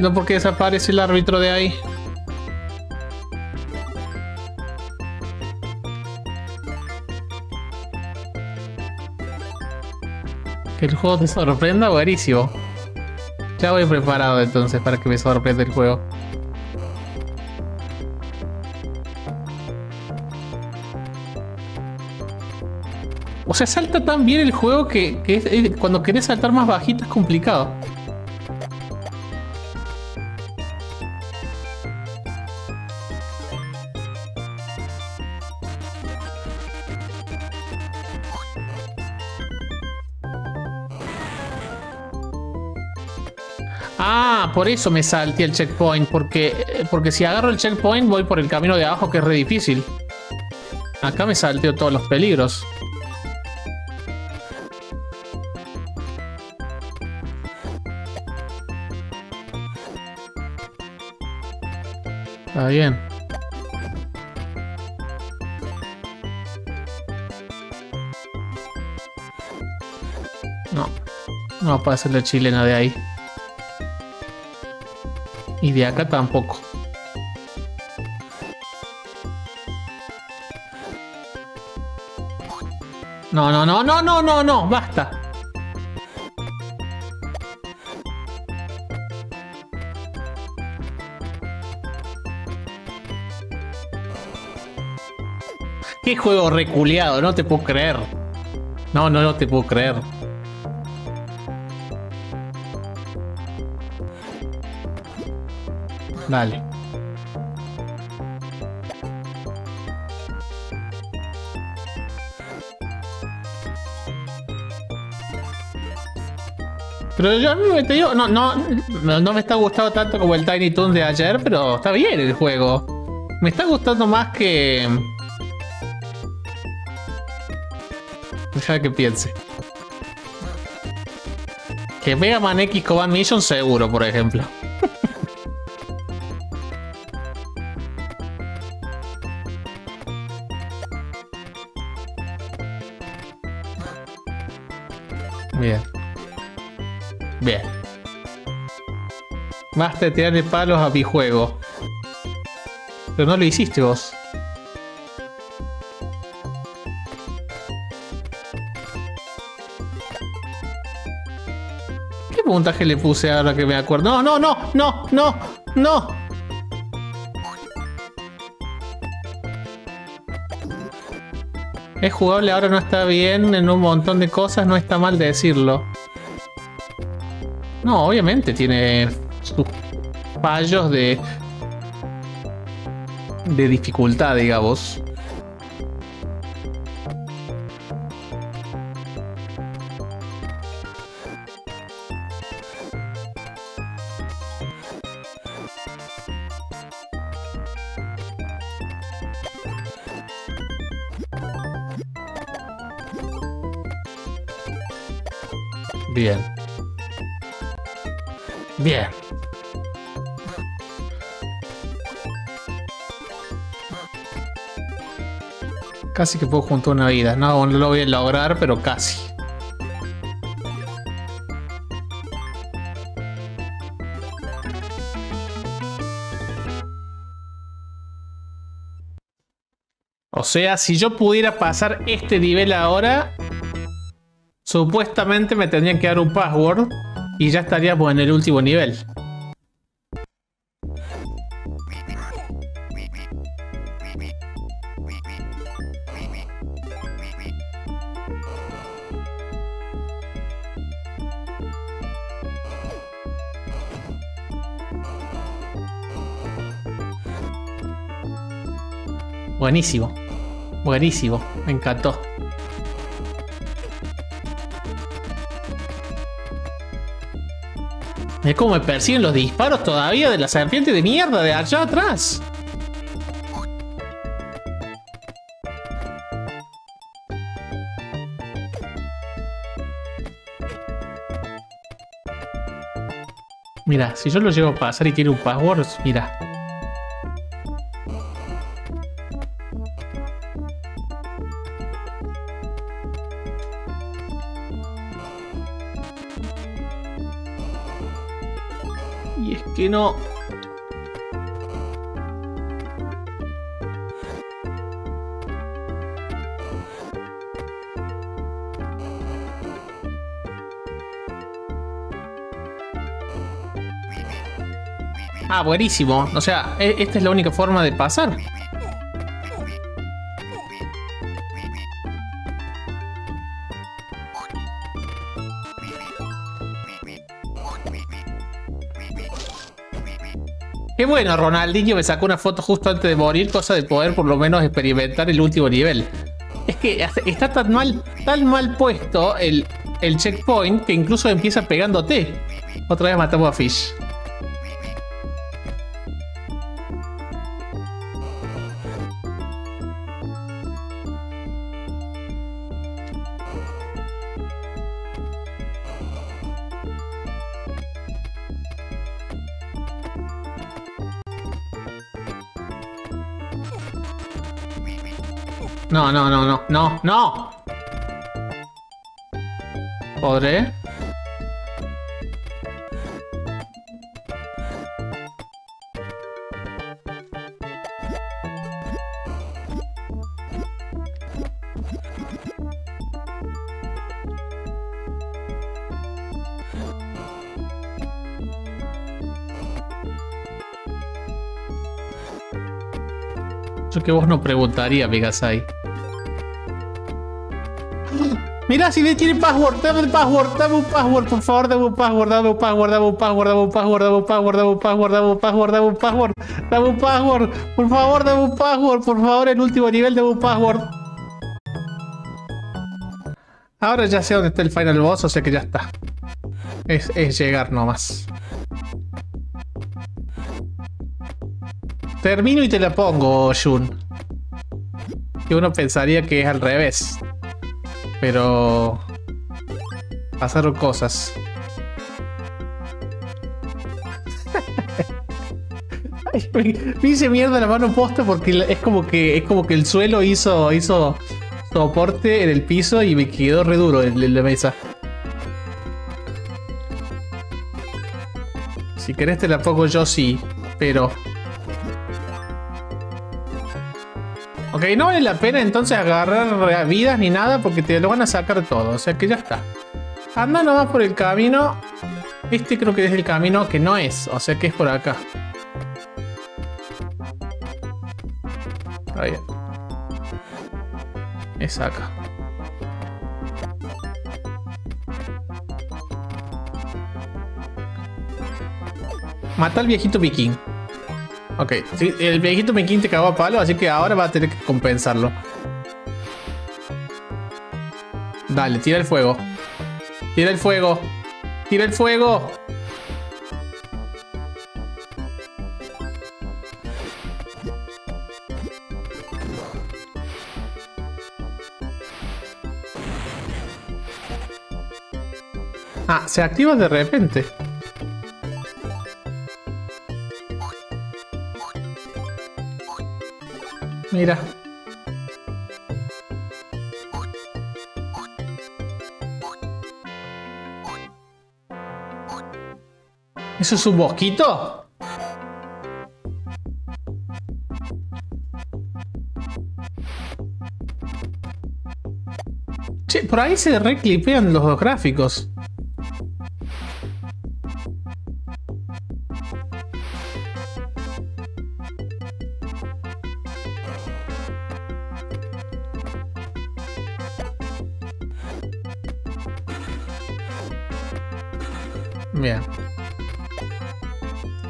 No, porque desaparece el árbitro de ahí. Que el juego te sorprenda, buenísimo. Ya voy preparado entonces para que me sorprenda el juego. O sea, salta tan bien el juego que, que es, es, cuando querés saltar más bajito es complicado. Por eso me salté el checkpoint, porque, porque si agarro el checkpoint voy por el camino de abajo, que es re difícil. Acá me salteo todos los peligros. Está bien. No, no puede ser la chilena de ahí. Y de acá tampoco. No, no, no, no, no, no, no, basta. Qué juego reculeado, no te puedo creer. No, no, no te puedo creer. Dale. Pero yo a mí me te digo, no, no, no me está gustando tanto como el Tiny Toon de ayer, pero está bien el juego. Me está gustando más que... Deja que piense. Que Mega Man X Command Mission seguro, por ejemplo. Basta de tirarle palos a mi juego. Pero no lo hiciste vos. ¿Qué puntaje le puse ahora que me acuerdo? No, no, no, no, no, no. Es jugable, ahora no está bien en un montón de cosas, no está mal de decirlo. No, obviamente tiene sus fallos de... de dificultad, digamos. Bien. Bien. Casi que puedo juntar una vida. No, no lo voy a lograr, pero casi. O sea, si yo pudiera pasar este nivel ahora... supuestamente me tendrían que dar un password y ya estaríamos en el último nivel. Buenísimo, buenísimo, me encantó. Es como me persiguen los disparos todavía de la serpiente de mierda de allá atrás. Mira, si yo lo llevo a pasar y tiene un password, mira. Que no. Ah, buenísimo. O sea, esta es la única forma de pasar. Qué bueno, Ronaldinho me sacó una foto justo antes de morir, cosa de poder por lo menos experimentar el último nivel. Es que está tan mal, tan mal puesto el, el checkpoint que incluso empieza pegándote. Otra vez matamos a Fish. No, no, no, no, no, no. ¿Podré? Yo que vos no preguntaría, Pegasai. Mirá, si le tiene password, dame el password, dame un password, por favor, dame un password, dame un password, dame un password, dame un password, dame un password, dame un password, dame un password, dame un password, dame un password, por favor, dame un password, por favor, el último nivel, dame un password. Ahora ya sé dónde está el final boss, o sea que ya está. Es, es llegar nomás. Termino y te la pongo, Jun. Que uno pensaría que es al revés. Pero... pasaron cosas. Ay, me, me hice mierda la mano posta porque es como que, es como que el suelo hizo, hizo soporte en el piso y me quedó re duro en, en la mesa. Si querés te la pongo yo, sí, pero... Ok, no vale la pena entonces agarrar vidas ni nada porque te lo van a sacar todo, o sea que ya está. Anda nomás por el camino Este creo que es el camino que no es, o sea que es por acá. Está bien. Es acá. Mata al viejito piquín. Ok, sí, el viejito piquín te cagó a palo, así que ahora va a tener que compensarlo. Dale, tira el fuego. Tira el fuego. Tira el fuego. Ah, se activa de repente. Mira. ¿Eso es un bosquito? Che, por ahí se reclipean los dos gráficos. Bien.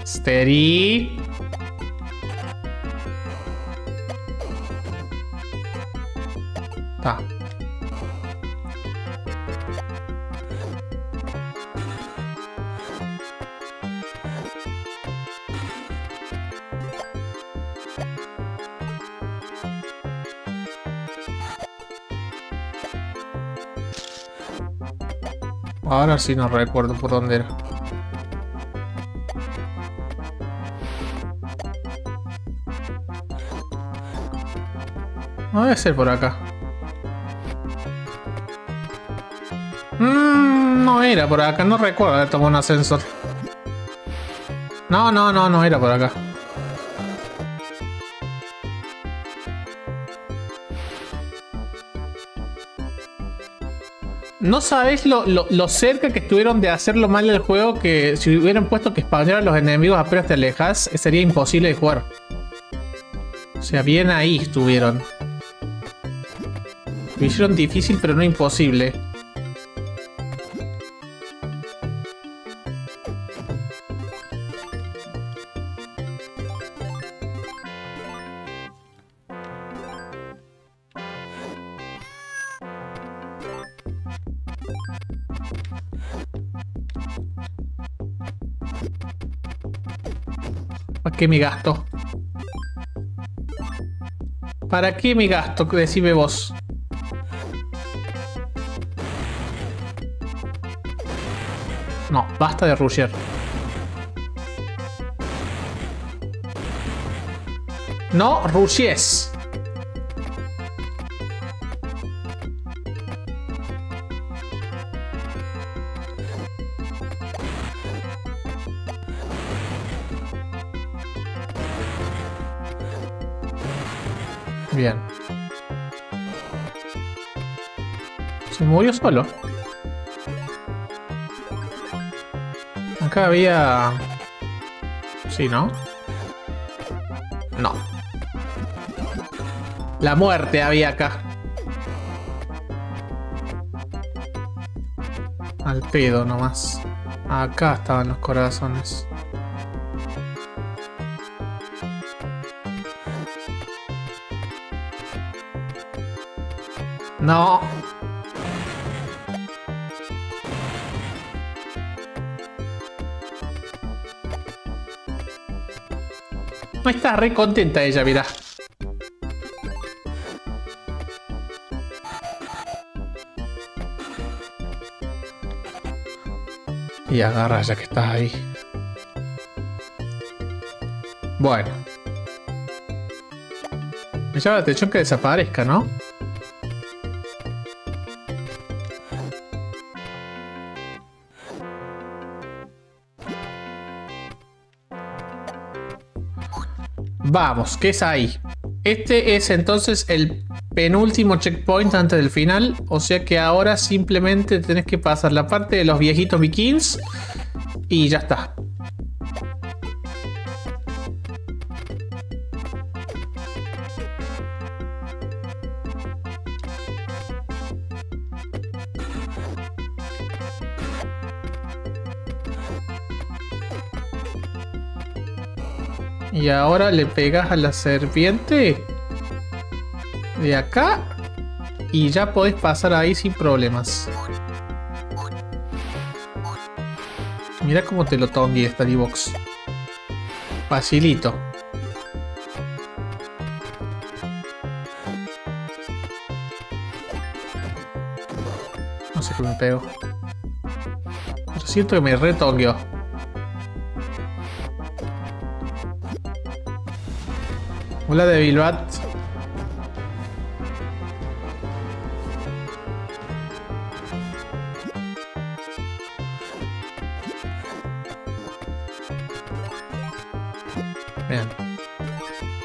Steady. Ta. Ahora sí no recuerdo por dónde era. Debe ser por acá. Mm, no era por acá, no recuerdo haber tomado un ascensor. No, no, no, no era por acá. No sabes lo, lo, lo cerca que estuvieron de hacerlo mal el juego, que si hubieran puesto que spawnearan los enemigos apenas te alejas, sería imposible de jugar. O sea, bien ahí estuvieron. Lo hicieron difícil, pero no imposible. ¿Para qué me gasto? ¿Para qué me gasto? Decime vos. No, basta de rushear. No rushees. Bien. Se murió solo. Acá había... Sí, ¿no? No. La muerte había acá. Al pedo nomás. Acá estaban los corazones. No. No está re contenta ella, mirá. Y agarra ya que estás ahí. Bueno. Me llama la atención que desaparezca, ¿no? Vamos, ¿qué es ahí? Este es entonces el penúltimo checkpoint antes del final. O sea que ahora simplemente tenés que pasar la parte de los viejitos vikings Y ya está. Y ahora le pegas a la serpiente de acá y ya podés pasar ahí sin problemas. Mira cómo te lo tongue esta Daddy Box. Facilito. No sé qué me pego. Pero siento que me retongueó. Hola Devilbat. Bien.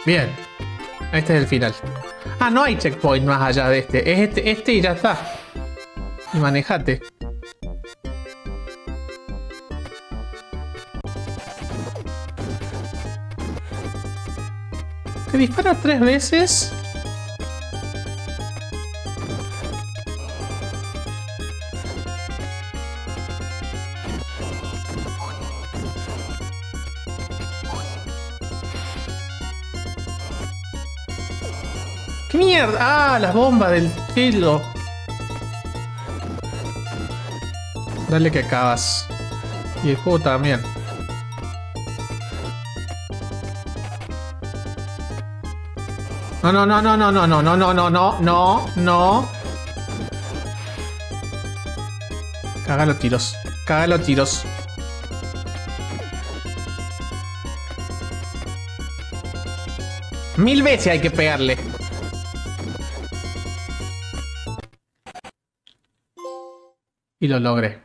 Bien. Este es el final. Ah, no hay checkpoint más allá de este. Es este, este y ya está. Y manejate. Te dispara tres veces. ¡Qué mierda! ¡Ah! Las bombas del cielo. Dale que acabas. Y el juego también. No, no, no, no, no, no, no, no, no, no, no, no, no. Caga los tiros. Caga los tiros. Mil veces hay que pegarle. Y lo logré.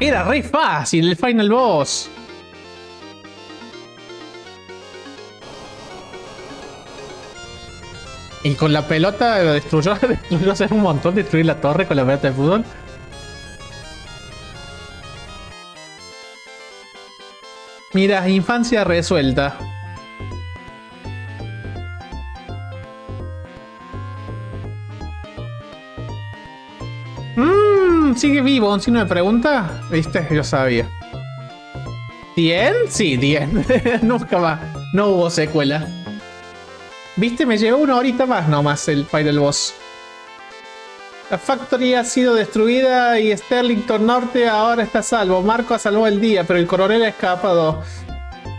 Era re fácil el final boss. Y con la pelota lo destruyó, destruyó hacer un montón, destruir la torre con la pelota de fútbol. Mira, infancia resuelta. Mmm, sigue vivo, un signo de pregunta. Viste, yo sabía. ¿Dien? Sí, Dien. Nunca más. No hubo secuela. Viste, me llevó una horita más nomás el final boss. La factoría ha sido destruida y Sterlington Norte ahora está a salvo. Marco ha salvado el día, pero el coronel ha escapado.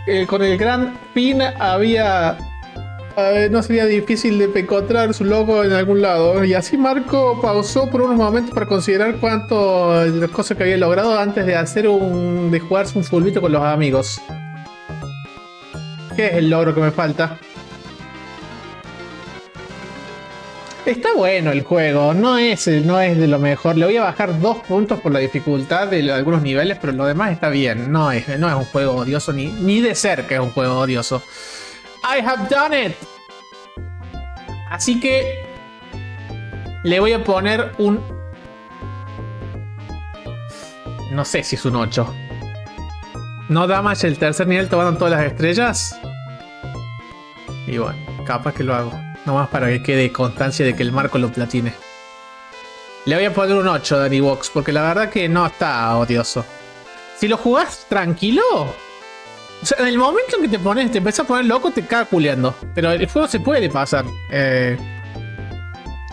Eh, con el gran fin había... Eh, no sería difícil de encontrar su logo en algún lado. Y así Marco pausó por unos momentos para considerar cuánto de las cosas que había logrado antes de hacer un... de jugarse un fulbito con los amigos. ¿Qué es el logro que me falta? Está bueno el juego, no es, no es de lo mejor. Le voy a bajar dos puntos por la dificultad de algunos niveles, pero lo demás está bien. No es, no es un juego odioso, ni, ni de cerca es un juego odioso. I have done it. Así que le voy a poner un... No sé si es un ocho. ¿No da más el tercer nivel tomando todas las estrellas? Y bueno, capaz que lo hago. Nomás para que quede constancia de que el Marco lo platine. Le voy a poner un ocho a Daddy Box, porque la verdad que no está odioso. Si lo jugás tranquilo. O sea, en el momento en que te pones, te empiezas a poner loco, te caga culeando. Pero el juego se puede pasar. Eh,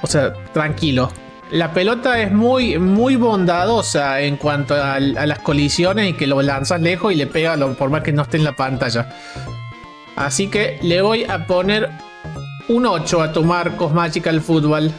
o sea, tranquilo. La pelota es muy, muy bondadosa en cuanto a, a las colisiones y que lo lanzas lejos y le pega lo, por más que no esté en la pantalla. Así que le voy a poner... un ocho a tu Marko's Magical Football.